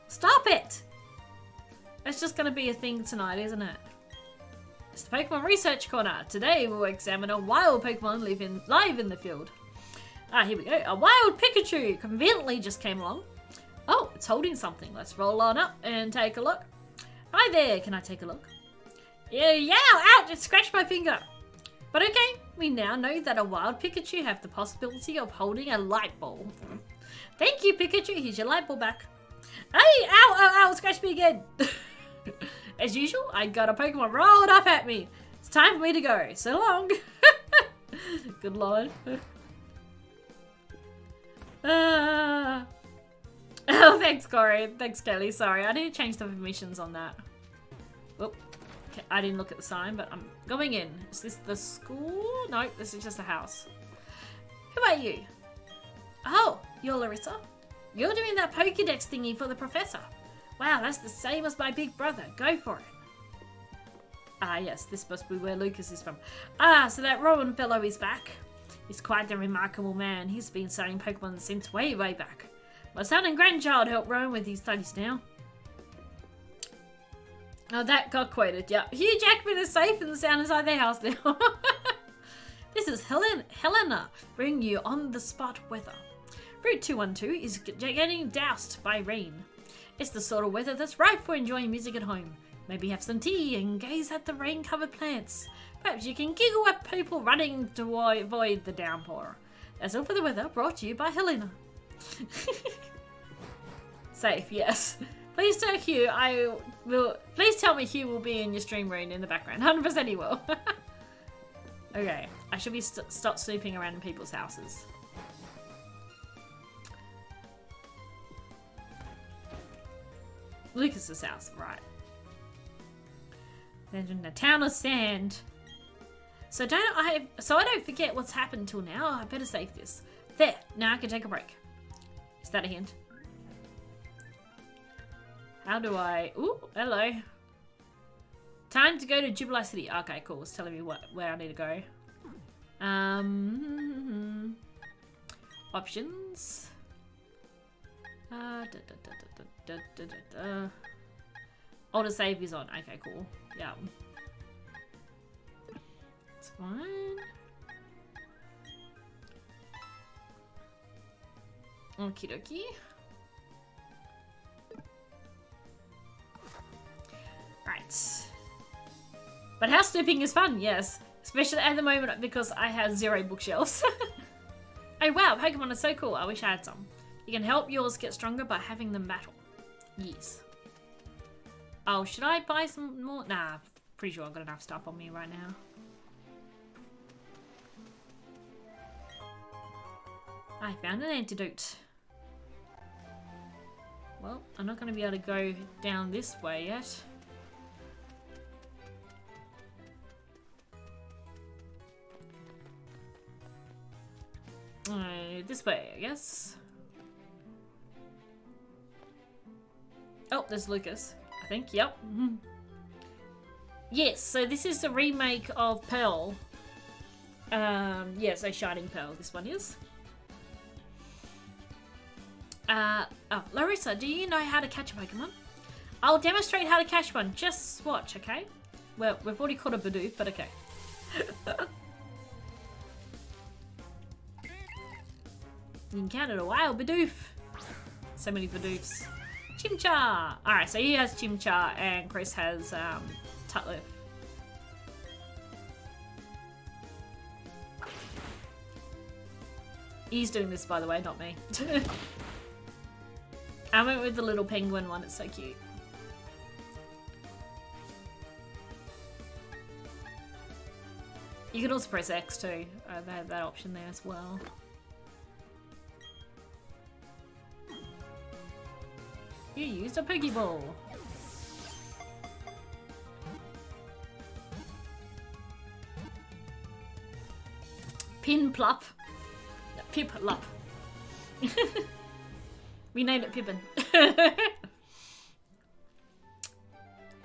Stop it! That's just gonna be a thing tonight, isn't it? It's the Pokemon Research Corner. Today we'll examine a wild Pokemon live in, live in the field. Ah, here we go. A wild Pikachu conveniently just came along. Oh, it's holding something. Let's roll on up and take a look. Hi there, can I take a look? Yeah, yeah, ouch, it scratched my finger. But okay, we now know that a wild Pikachu have the possibility of holding a light bulb. Thank you, Pikachu, here's your light bulb back. Hey, ow, ow, ow, scratch me again. As usual, I got a Pokemon rolled up at me. It's time for me to go. So long. Good lord. uh... Oh, thanks, Corey. Thanks, Kelly. Sorry, I need to change the permissions on that. Oop. Okay, I didn't look at the sign, but I'm going in. Is this the school? No, this is just a house. Who are you? Oh, you're Larissa. You're doing that Pokédex thingy for the professor. Wow, that's the same as my big brother. Go for it. Ah, yes, this must be where Lucas is from. Ah, so that Rowan fellow is back. He's quite the remarkable man. He's been studying Pokemon since way, way back. My son and grandchild help Rowan with his studies now. Oh, that got quoted, yep. Hugh Jackman is safe and sound inside their house now. This is Helen Helena bringing you on-the-spot weather. Route two one two is getting doused by rain. It's the sort of weather that's ripe for enjoying music at home. Maybe have some tea and gaze at the rain-covered plants. Perhaps you can giggle at people running to avoid the downpour. That's all for the weather, brought to you by Helena. Safe, yes. Please tell Hugh I will. Please tell me Hugh will be in your stream room in the background. one hundred percent he will. Okay, I should be st stop snooping around in people's houses. Lucas's house, right? Then in the town of sand. So don't I? So I don't forget what's happened till now. I better save this. There. Now I can take a break. Is that a hint? How do I... Ooh, hello. Time to go to Jubilife City. Okay, cool. It's telling me what, where I need to go. Um, mm-hmm. Options. Uh, da, da, da, da, da, da, da, da. Auto save is on. Okay, cool. Yeah. It's fine. Okie dokie. Right. But house snooping is fun, yes. Especially at the moment because I have zero bookshelves. Oh wow, Pokemon are so cool. I wish I had some. You can help yours get stronger by having them battle. Yes. Oh, should I buy some more? Nah, pretty sure I've got enough stuff on me right now. I found an antidote. Well, I'm not going to be able to go down this way yet. Uh, this way, I guess. Oh, there's Lucas, I think. Yep. Mm-hmm. Yes, so this is the remake of Pearl. Um, yeah, so Shining Pearl, this one is. Uh, oh, Larissa, do you know how to catch a Pokemon? I'll demonstrate how to catch one. Just watch, okay? Well, we've already caught a Bidoof, but okay. You encountered a wild Bidoof. So many Bidoofs. Chimchar. Alright, so he has Chimchar and Chris has um, Turtwig. He's doing this, by the way, not me. I went with the little penguin one. It's so cute. You can also press X too. Uh, they have that option there as well. You used a Pokeball. Piplup. Piplup. We named it Pippin.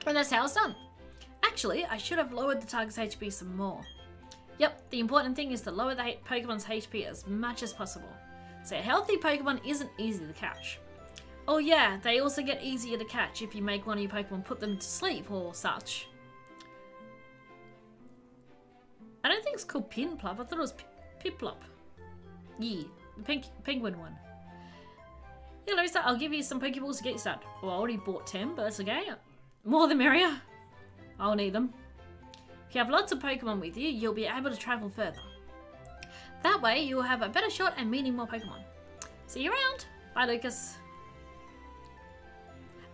And that's how it's done. Actually, I should have lowered the target's H P some more. Yep, the important thing is to lower the Pokemon's H P as much as possible. So a healthy Pokemon isn't easy to catch. Oh yeah, they also get easier to catch if you make one of your Pokemon put them to sleep or such. I don't think it's called Piplup, I thought it was Piplup. Yeah, the pink penguin one. Yeah, Larissa, I'll give you some Pokeballs to get you started. Well, I already bought ten, but that's okay. More the merrier. I'll need them. If you have lots of Pokemon with you, you'll be able to travel further. That way, you'll have a better shot at meeting more Pokemon. See you around. Bye, Lucas.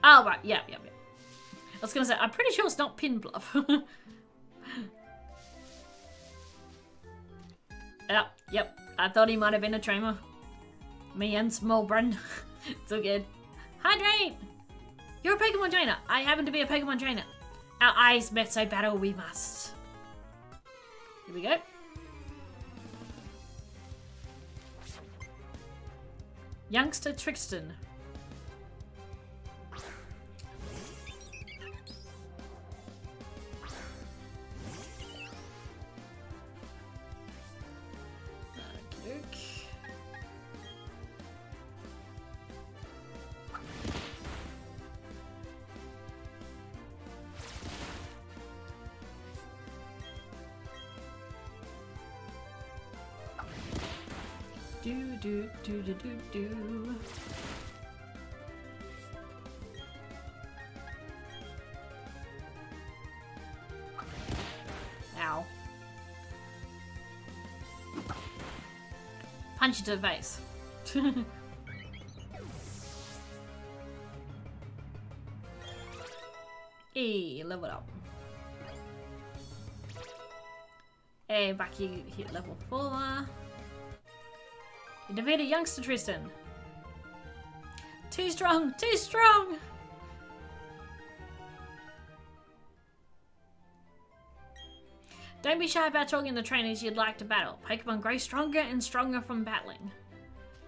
Oh, right. Yeah, yeah, yeah. I was going to say, I'm pretty sure it's not Piplup. Yep, yep. I thought he might have been a trainer. Me and small Brun. It's all good. Hydrate! You're a Pokemon trainer. I happen to be a Pokemon trainer. Our eyes met, so battle we must. Here we go. Youngster Trixton. Do, do, do, do, do. Ow. Punch you to the face. Hey, level up. Hey, Bucky hit level four. You defeated youngster Tristan. Too strong, too strong. Don't be shy about talking to trainers you'd like to battle. Pokemon grow stronger and stronger from battling.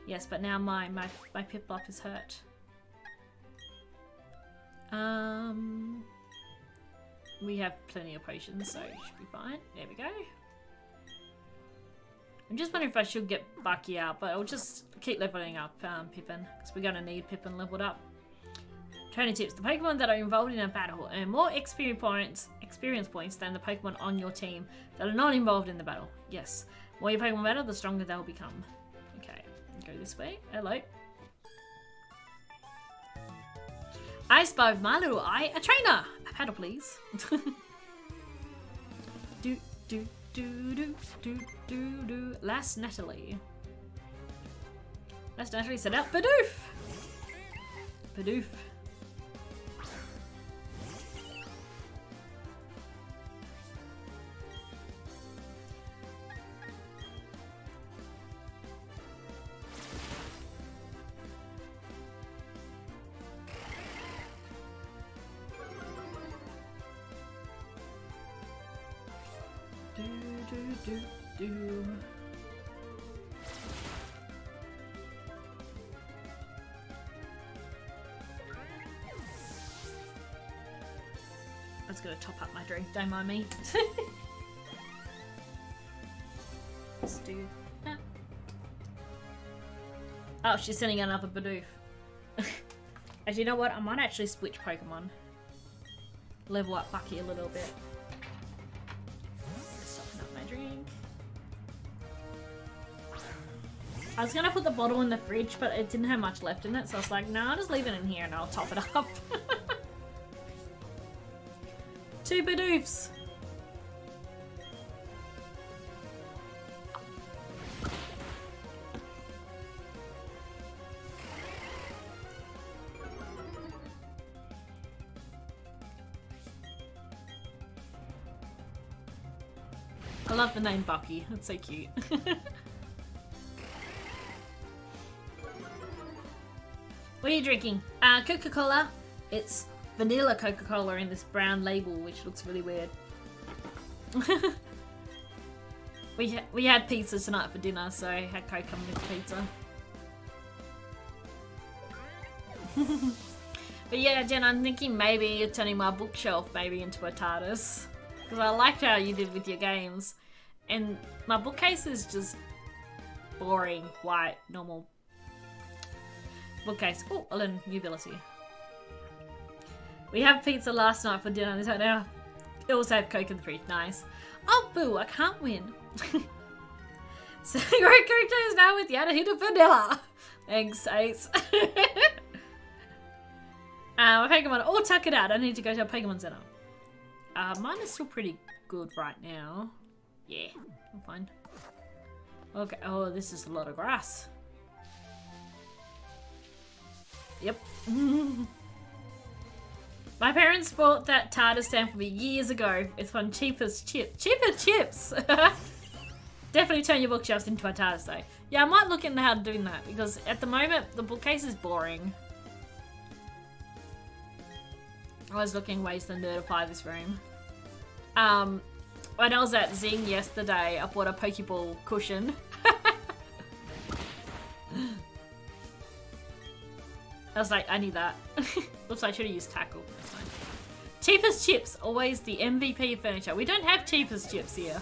Yes, but now my my, my Piplup is hurt. Um, we have plenty of potions, so it should be fine. There we go. I'm just wondering if I should get Bucky out, but I'll just keep leveling up um, Pippin, because we're going to need Pippin leveled up. Trainer tips. The Pokemon that are involved in a battle earn more experience points, experience points than the Pokemon on your team that are not involved in the battle. Yes. The more your Pokemon battle, the stronger they'll become. Okay. Go this way. Hello. I spy with my little eye a trainer! A paddle, please. do, do, do, do, do, do, do. Last Natalie. Last Natalie set out Bidoof! Bidoof. Do, do. I was gonna top up my drink, don't mind me. Let's do that. Oh, she's sending another Bidoof. As you know what, I might actually switch Pokemon. Level up Bucky a little bit. I was gonna put the bottle in the fridge, but it didn't have much left in it, so I was like, no, I'll just leave it in here and I'll top it up. Two Bidoofs! I love the name Bucky, it's so cute. What are you drinking? Uh, Coca-Cola. It's vanilla Coca-Cola in this brown label, which looks really weird. we, ha we had pizza tonight for dinner, so I had Coke coming with pizza. But yeah, Jen, I'm thinking maybe you're turning my bookshelf maybe into a TARDIS. Because I liked how you did with your games. And my bookcase is just boring, white, normal. Bookcase. Oh, I learned new ability. We had pizza last night for dinner. This hour. They also have Coke in the fridge. Nice. Oh, boo! I can't win. So your character is now with Yana Hit of Vanilla. Thanks, Ace. uh, my Pokemon all tuck it out. I need to go to a Pokemon Center. Uh, mine is still pretty good right now. Yeah, I'm fine. Okay. Oh, this is a lot of grass. Yep. My parents bought that TARDIS stand for me years ago. It's one cheapest chip. Cheaper chips! Definitely turn your bookshelves into a TARDIS though. Yeah, I might look into how to do that because at the moment the bookcase is boring. I was looking ways to nerdify this room. Um, when I was at Zing yesterday, I bought a Pokeball cushion. I was like, I need that. Oops, I should have used tackle. That's fine. Cheapest chips, always the M V P of furniture. We don't have cheapest chips here.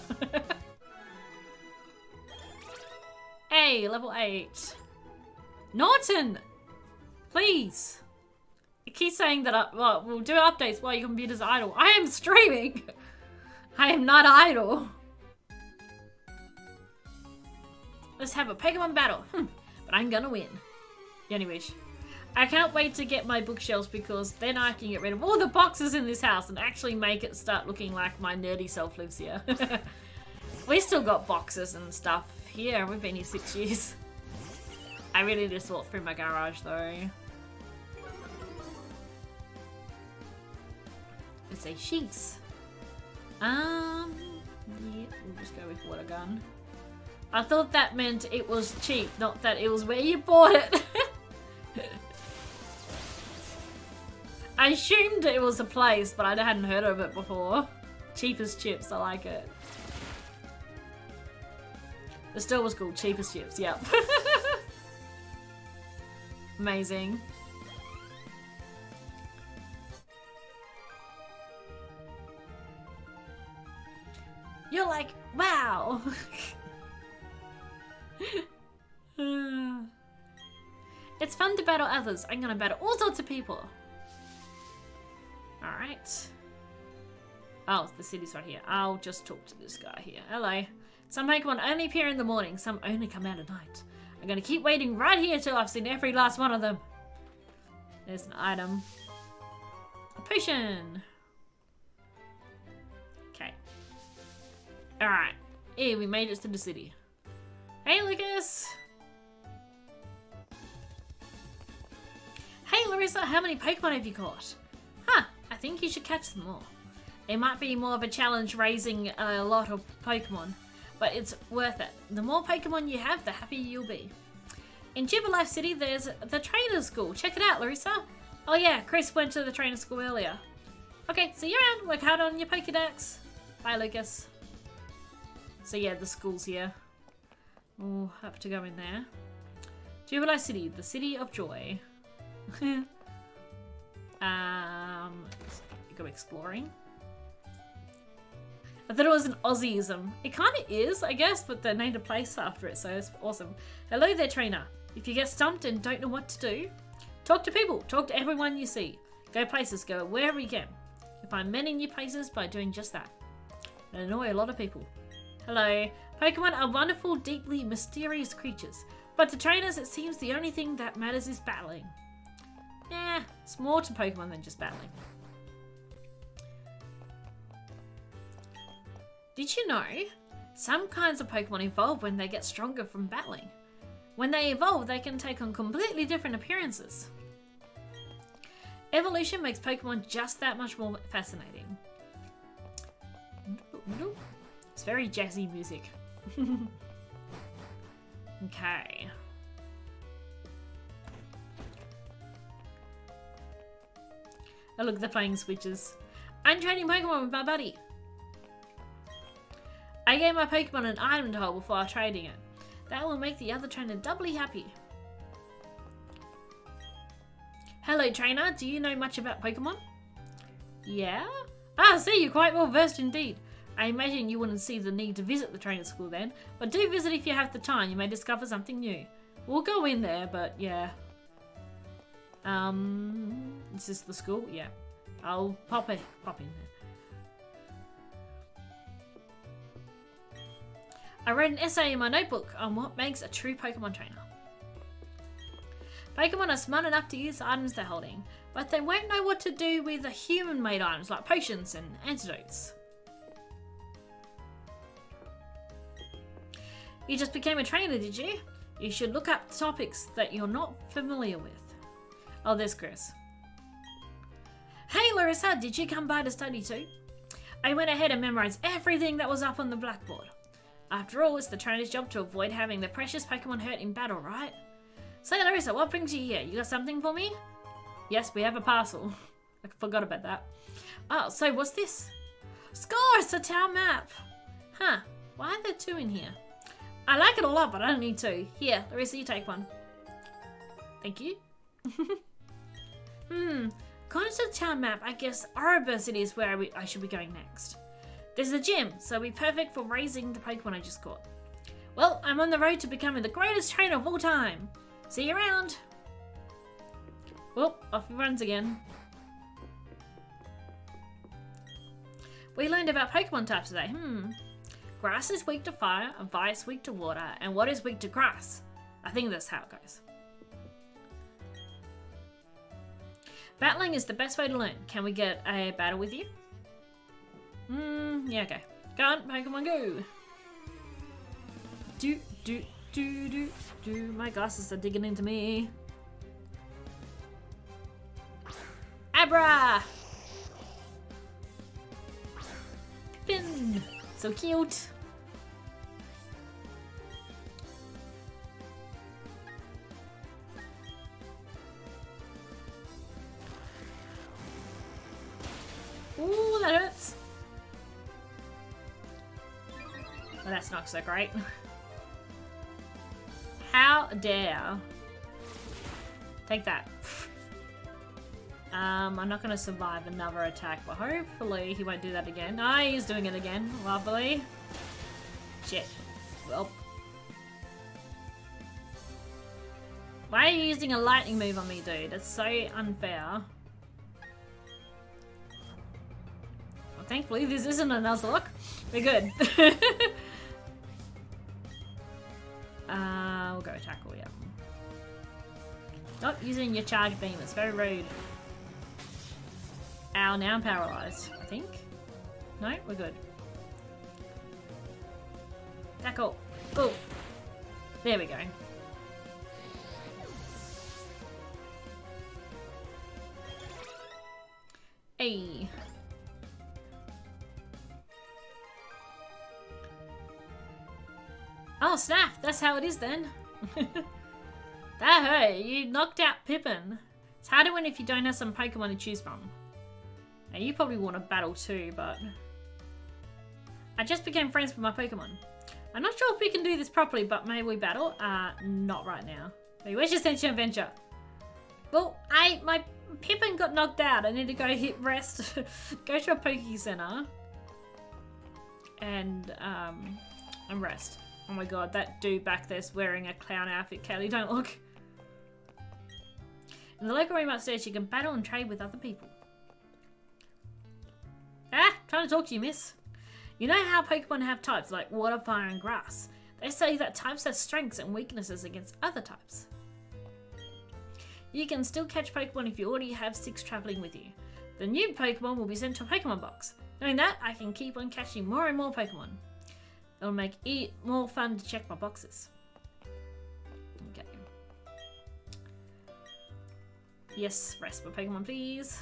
Hey, level eight. Norton! Please! It keeps saying that I, well, we'll do updates while your computer's idle. I am streaming! I am not idle. Let's have a Pokemon battle. Hm, but I'm gonna win. You only wish. I can't wait to get my bookshelves because then I can get rid of all the boxes in this house and actually make it start looking like my nerdy self lives here. We still got boxes and stuff here. We've been here six years. I really just walked through my garage though. should say Shinx. Um, yeah, we'll just go with water gun. I thought that meant it was cheap, not that it was where you bought it. I assumed it was a place, but I hadn't heard of it before. Cheapest chips, I like it. The store was called Cheapest Chips, yep. Amazing. You're like, wow! It's fun to battle others. I'm gonna battle all sorts of people. Alright. Oh, the city's right here. I'll just talk to this guy here. Hello. Some Pokemon only appear in the morning, some only come out at night. I'm gonna keep waiting right here till I've seen every last one of them. There's an item. A potion! Okay. Alright. Yeah, we made it to the city. Hey, Lucas! Hey, Larissa, how many Pokemon have you caught? Huh, I think you should catch them all. It might be more of a challenge raising a lot of Pokemon, but it's worth it. The more Pokemon you have, the happier you'll be. In Jubilife City, there's the trainer school. Check it out, Larissa. Oh yeah, Chris went to the trainer school earlier. Okay, see you around. Work hard on your Pokédex. Bye, Lucas. So yeah, the school's here. We'll have to go in there. Jubilife City, the city of joy. um, go exploring. I thought it was an Aussieism. It kind of is, I guess, but they named a place after it, so it's awesome. Hello there, trainer. If you get stumped and don't know what to do, talk to people. Talk to everyone you see. Go places. Go wherever you can. You find many new places by doing just that. And annoy a lot of people. Hello. Pokemon are wonderful, deeply mysterious creatures. But to trainers, it seems the only thing that matters is battling. Nah, it's more to Pokemon than just battling. Did you know? Some kinds of Pokemon evolve when they get stronger from battling. When they evolve, they can take on completely different appearances. Evolution makes Pokemon just that much more fascinating. It's very jazzy music. Okay. Oh look, they're playing Switches. I'm training Pokemon with my buddy. I gave my Pokemon an item to hold before trading it. That will make the other trainer doubly happy. Hello trainer, do you know much about Pokemon? Yeah? Ah, see, you're quite well versed indeed. I imagine you wouldn't see the need to visit the trainer school then, but do visit if you have the time, you may discover something new. We'll go in there, but yeah. Um, is this the school? Yeah. I'll pop it, pop in there. I wrote an essay in my notebook on what makes a true Pokemon trainer. Pokemon are smart enough to use the items they're holding, but they won't know what to do with the human-made items like potions and antidotes. You just became a trainer, did you? You should look up topics that you're not familiar with. Oh, there's Chris. Hey Larissa, did you come by to study too? I went ahead and memorized everything that was up on the blackboard. After all, it's the trainer's job to avoid having the precious Pokemon hurt in battle, right? So Larissa, what brings you here? You got something for me? Yes, we have a parcel. I forgot about that. Oh, so what's this? Score! It's a town map! Huh, why are there two in here? I like it a lot, but I don't need two. Here, Larissa, you take one. Thank you. hmm, according to the town map, I guess Oreburgh City is where I should be going next. There's a gym, so it'll be perfect for raising the Pokemon I just caught. Well, I'm on the road to becoming the greatest trainer of all time. See you around. Well, off he runs again. We learned about Pokemon types today. Hmm. Grass is weak to fire, and fire is weak to water, and water is weak to grass. I think that's how it goes. Battling is the best way to learn. Can we get a battle with you? Mmm, yeah, okay. Go on, Pokemon, go! Do, do, do, do, do. My glasses are digging into me. Abra! Pippin! So cute! Ooh, that hurts! Well, that's not so great. How dare! Take that. Um, I'm not going to survive another attack, but hopefully he won't do that again. Ah, he's doing it again. Lovely. Shit. Well. Why are you using a lightning move on me, dude? That's so unfair. Well, thankfully this isn't a Nuzlocke. We're good. uh, we'll go tackle, yeah. Not using your charge beam. It's very rude. Ow, now I'm paralyzed, I think. No, we're good. Tackle. Oh. There we go. Hey. Oh, snap! That's how it is then. That hurt. You knocked out Pippin. It's hard to win if you don't have some Pokemon to choose from. Now, you probably want to battle too, but... I just became friends with my Pokemon. I'm not sure if we can do this properly, but may we battle? Uh, not right now. Hey, where's your Sentient Adventure? Well, I... my Pippin got knocked out. I need to go hit rest. Go to a Poké Center. And, um... and rest. Oh my god, that dude back there's wearing a clown outfit. Kaylee, don't look. In the local room upstairs, you can battle and trade with other people. Ah, trying to talk to you, miss. You know how Pokemon have types like water, fire, and grass. They say that types have strengths and weaknesses against other types. You can still catch Pokemon if you already have six traveling with you. The new Pokemon will be sent to a Pokemon box. Knowing that, I can keep on catching more and more Pokemon. It'll make it more fun to check my boxes. Okay. Yes, rest my Pokemon, please.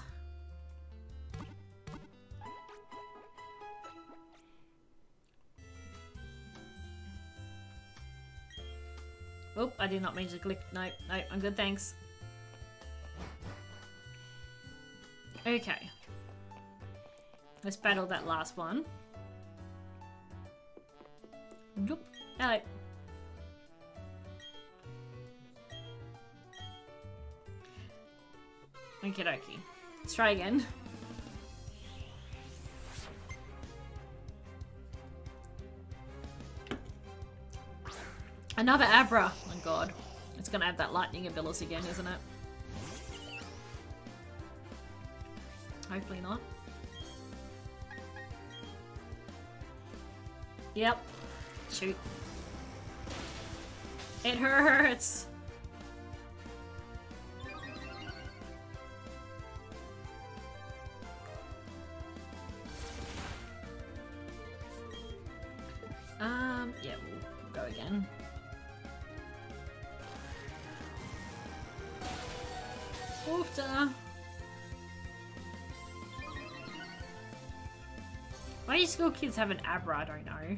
Oop, I did not mean to click. Nope, nope, I'm good, thanks. Okay. Let's battle that last one. Nope. Hello. Okie dokie. Let's try again. Another Abra! Oh my god. It's gonna have that lightning ability again, isn't it? Hopefully not. Yep. Shoot. It hurts! Um, yeah, we'll go again. Oofta! Why do school kids have an Abra? I don't know.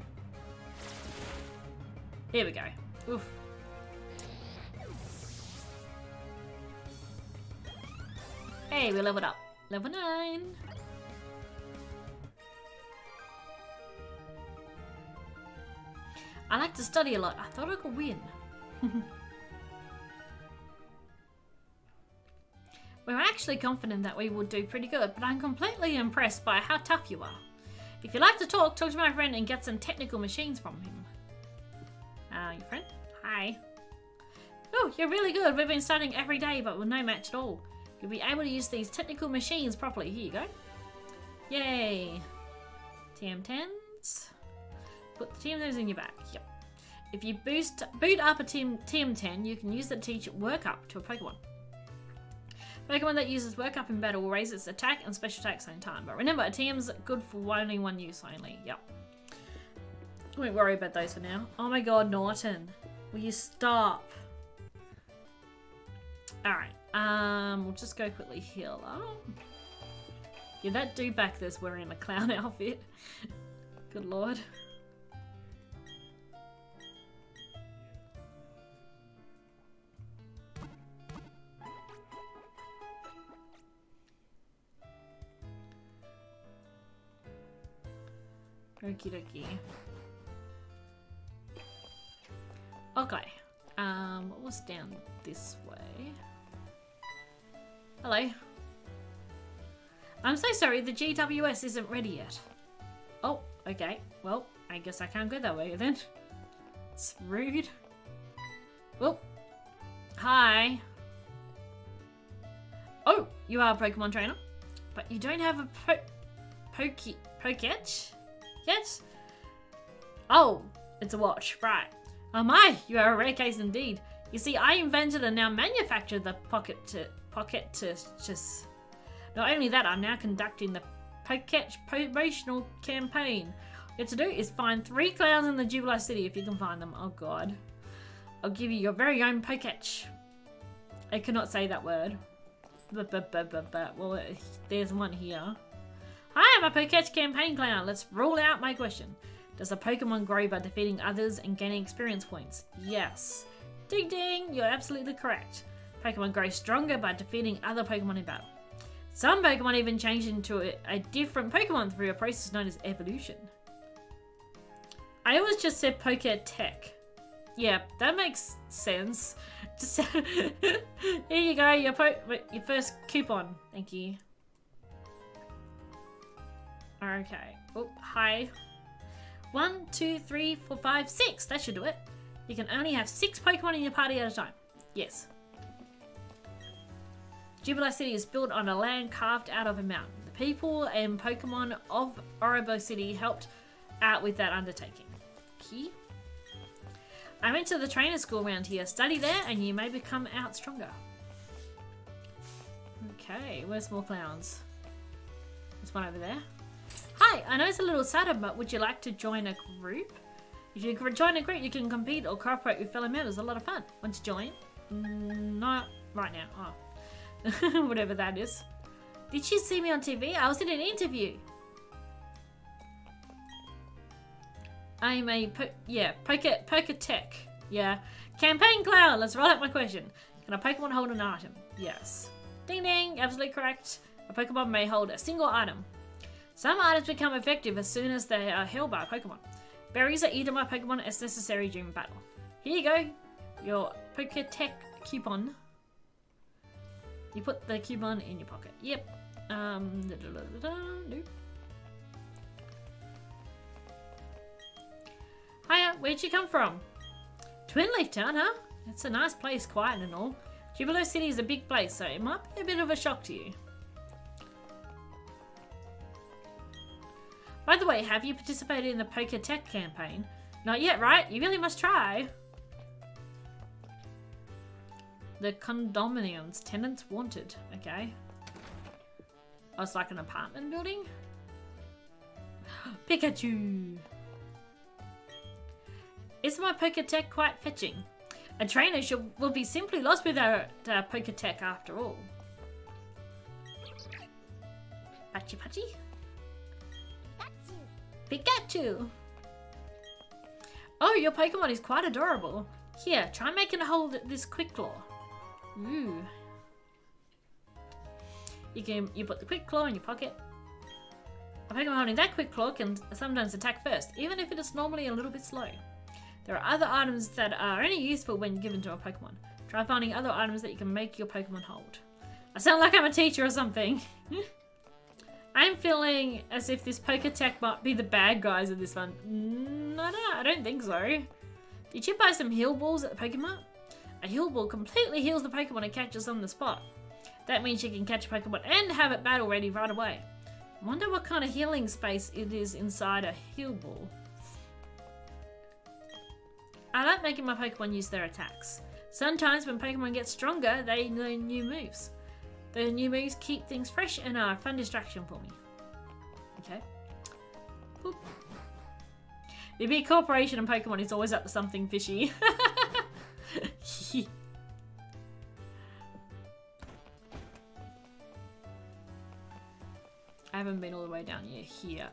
Here we go. Oof. Hey, we leveled up. Level nine. I like to study a lot. I thought I could win. We were actually confident that we would do pretty good, but I'm completely impressed by how tough you are. If you like to talk, talk to my friend and get some technical machines from him. Uh, your friend? Hi. Oh, you're really good. We've been studying every day, but with no match at all. You'll be able to use these technical machines properly. Here you go. Yay. T M tens. Put the T M tens in your bag. Yep. If you boost, boot up a T M ten, you can use the teach work up to a Pokemon. Pokemon that uses work up in battle will raise its attack and special attack same time. But remember, a T M's good for only one use only. Yep. I won't worry about those for now. Oh my god, Norton. Will you stop? Alright. Um, we'll just go quickly heal up. Yeah, that dude back there's wearing a clown outfit. Good lord. Okie dokie. Okay. Um, what was down this way? Hello. I'm so sorry, the G W S isn't ready yet. Oh, okay. Well, I guess I can't go that way then. It's rude. Well, hi. Oh, you are a Pokemon trainer, but you don't have a po Poke Pokétch yet? Oh, it's a watch, right. Oh my, you are a rare case indeed. You see, I invented and now manufactured the pocket to pocket to just. Not only that, I'm now conducting the Pokétch promotional campaign. All you have to do is find three clowns in the Jubilife City if you can find them. Oh god. I'll give you your very own Pokétch. I cannot say that word. B-b-b-b-b-b. Well, it, there's one here. Hi, I'm a Pokétch campaign clown. Let's rule out my question. Does a Pokemon grow by defeating others and gaining experience points? Yes. Ding ding, you're absolutely correct. Pokemon grow stronger by defeating other Pokemon in battle. Some Pokemon even change into a, a different Pokemon through a process known as evolution. I always just said Pokétech. Yeah, that makes sense. Just here you go, your, po your first coupon. Thank you. Okay. Oh, hi. One, two, three, four, five, six. That should do it. You can only have six Pokemon in your party at a time. Yes. Jubilife City is built on a land carved out of a mountain. The people and Pokemon of Oreburgh City helped out with that undertaking. Key. I went to the trainer school around here. Study there and you may become out stronger. Okay, where's more clowns? There's one over there. Hi, I know it's a little sadder, but would you like to join a group? If you can join a group, you can compete or cooperate with fellow members. A lot of fun. Want to join? Mm, not right now. Oh. Whatever that is. Did she see me on T V? I was in an interview. I'm a po yeah Poké Pokétech yeah campaign clown. Let's roll out my question. Can a Pokemon hold an item? Yes. Ding ding. Absolutely correct. A Pokemon may hold a single item. Some items become effective as soon as they are held by a Pokemon. Berries are eaten by Pokemon as necessary during battle. Here you go. Your Pokétech coupon. You put the coupon in your pocket. Yep. Um, da, da, da, da, da, nope. Hiya, where'd you come from? Twinleaf Town, huh? It's a nice place, quiet and all. Jubilife City is a big place, so it might be a bit of a shock to you. By the way, have you participated in the Pokétech campaign? Not yet, right? You really must try. The condominiums. Tenants wanted. Okay. Oh, it's like an apartment building? Pikachu! Is my Pokétech quite fetching? A trainer should, will be simply lost without uh, Pokétech after all. Pachi Pachi? Pikachu! Pikachu! Oh, your Pokemon is quite adorable. Here, try making a hold at this Quick Claw. Ooh. You can you put the Quick Claw in your pocket. A Pokemon holding that Quick Claw can sometimes attack first, even if it is normally a little bit slow. There are other items that are only useful when given to a Pokemon. Try finding other items that you can make your Pokemon hold. I sound like I'm a teacher or something. I'm feeling as if this Pokétech might be the bad guys of this one. No, no, I don't think so. Did you buy some Heal Balls at the Pokemon? A Heal Ball completely heals the Pokemon and catches on the spot. That means you can catch a Pokemon and have it battle ready right away. I wonder what kind of healing space it is inside a Heal Ball. I like making my Pokemon use their attacks. Sometimes when Pokemon get stronger, they learn new moves. Their new moves keep things fresh and are a fun distraction for me. Okay. Boop. The big corporation and Pokemon is always up to something fishy. I haven't been all the way down here. Here.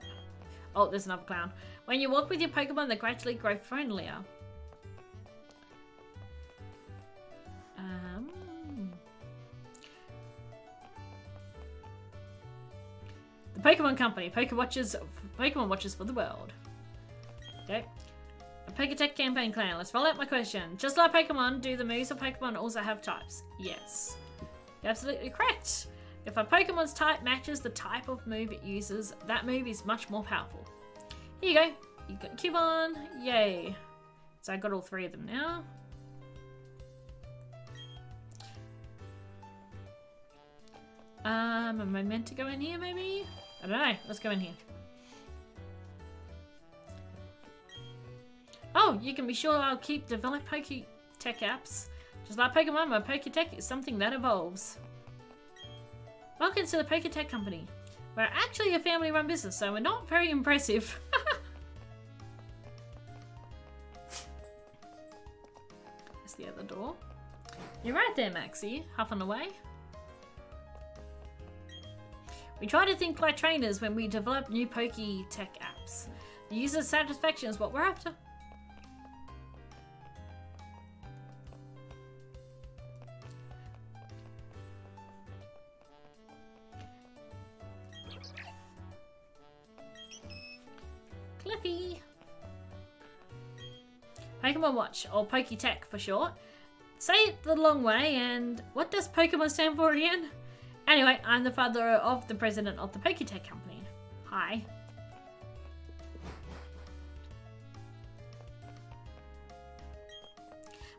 Oh, there's another clown. When you walk with your Pokemon, they gradually grow friendlier. Um... The Pokemon Company. Pokewatchers, Pokemon Watchers for the world. Okay. A Poketech campaign clan. Let's roll out my question. Just like Pokemon, do the moves of Pokemon also have types? Yes. You're absolutely correct. If a Pokemon's type matches the type of move it uses, that move is much more powerful. Here you go. You got Cubone. Yay. So I got all three of them now. Um, am I meant to go in here maybe? I don't know. Let's go in here. Oh, you can be sure I'll keep developing Pokétech apps. Just like Pokemon, my Pokétech is something that evolves. Welcome to the Pokétech Company. We're actually a family-run business, so we're not very impressive. That's the other door. You're right there, Maxie. Huffing away. We try to think like trainers when we develop new Pokétech apps. The user satisfaction is what we're after. Pokemon Watch, or Pokétech for short. Say it the long way, and what does Pokemon stand for again? Anyway, I'm the father of the president of the Pokétech Company. Hi.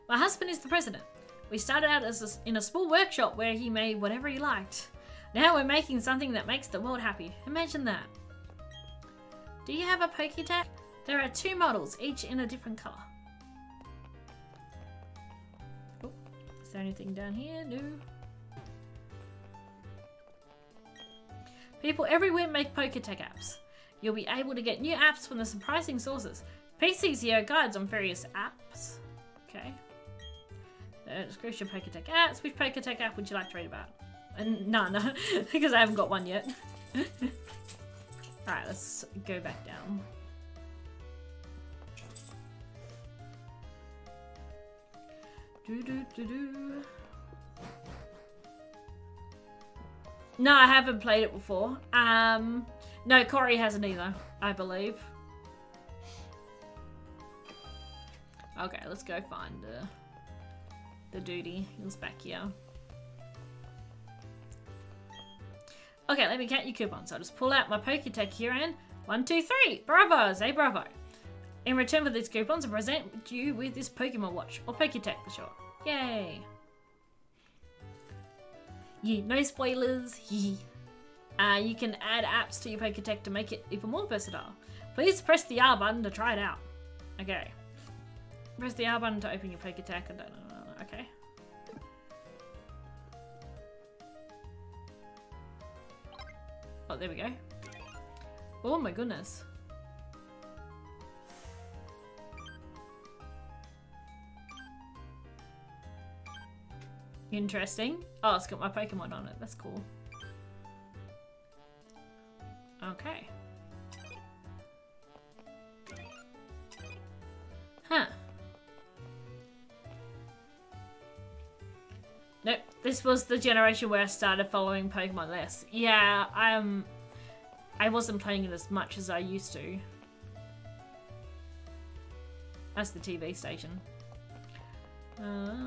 My husband is the president. We started out as a, in a small workshop where he made whatever he liked. Now we're making something that makes the world happy. Imagine that. Do you have a Pokétech? There are two models, each in a different color. Is there anything down here? No. People everywhere make Pokétech apps. You'll be able to get new apps from the surprising sources. P C C O guides on various apps. Okay. Description of Pokétech apps. Which Pokétech app would you like to read about? Uh, none, because I haven't got one yet. Alright, let's go back down. Do, do, do, do. No, I haven't played it before. Um, no, Corey hasn't either, I believe. Okay, let's go find uh, the duty. He was back here. Okay, let me count your coupons. I'll just pull out my Pokétech here and one, two, three. Bravo, say bravo. In return for these coupons, I present you with this Pokemon Watch, or Pokétech for short. Yay! Yeah, no spoilers. uh, you can add apps to your Pokétech to make it even more versatile. Please press the R button to try it out. Okay. Press the R button to open your Pokétech. I don't know. Okay. Oh, there we go. Oh my goodness. Interesting. Oh, it's got my Pokemon on it. That's cool. Okay. Huh. Nope. This was the generation where I started following Pokemon less. Yeah, um, I wasn't playing it as much as I used to. That's the T V station. Uh...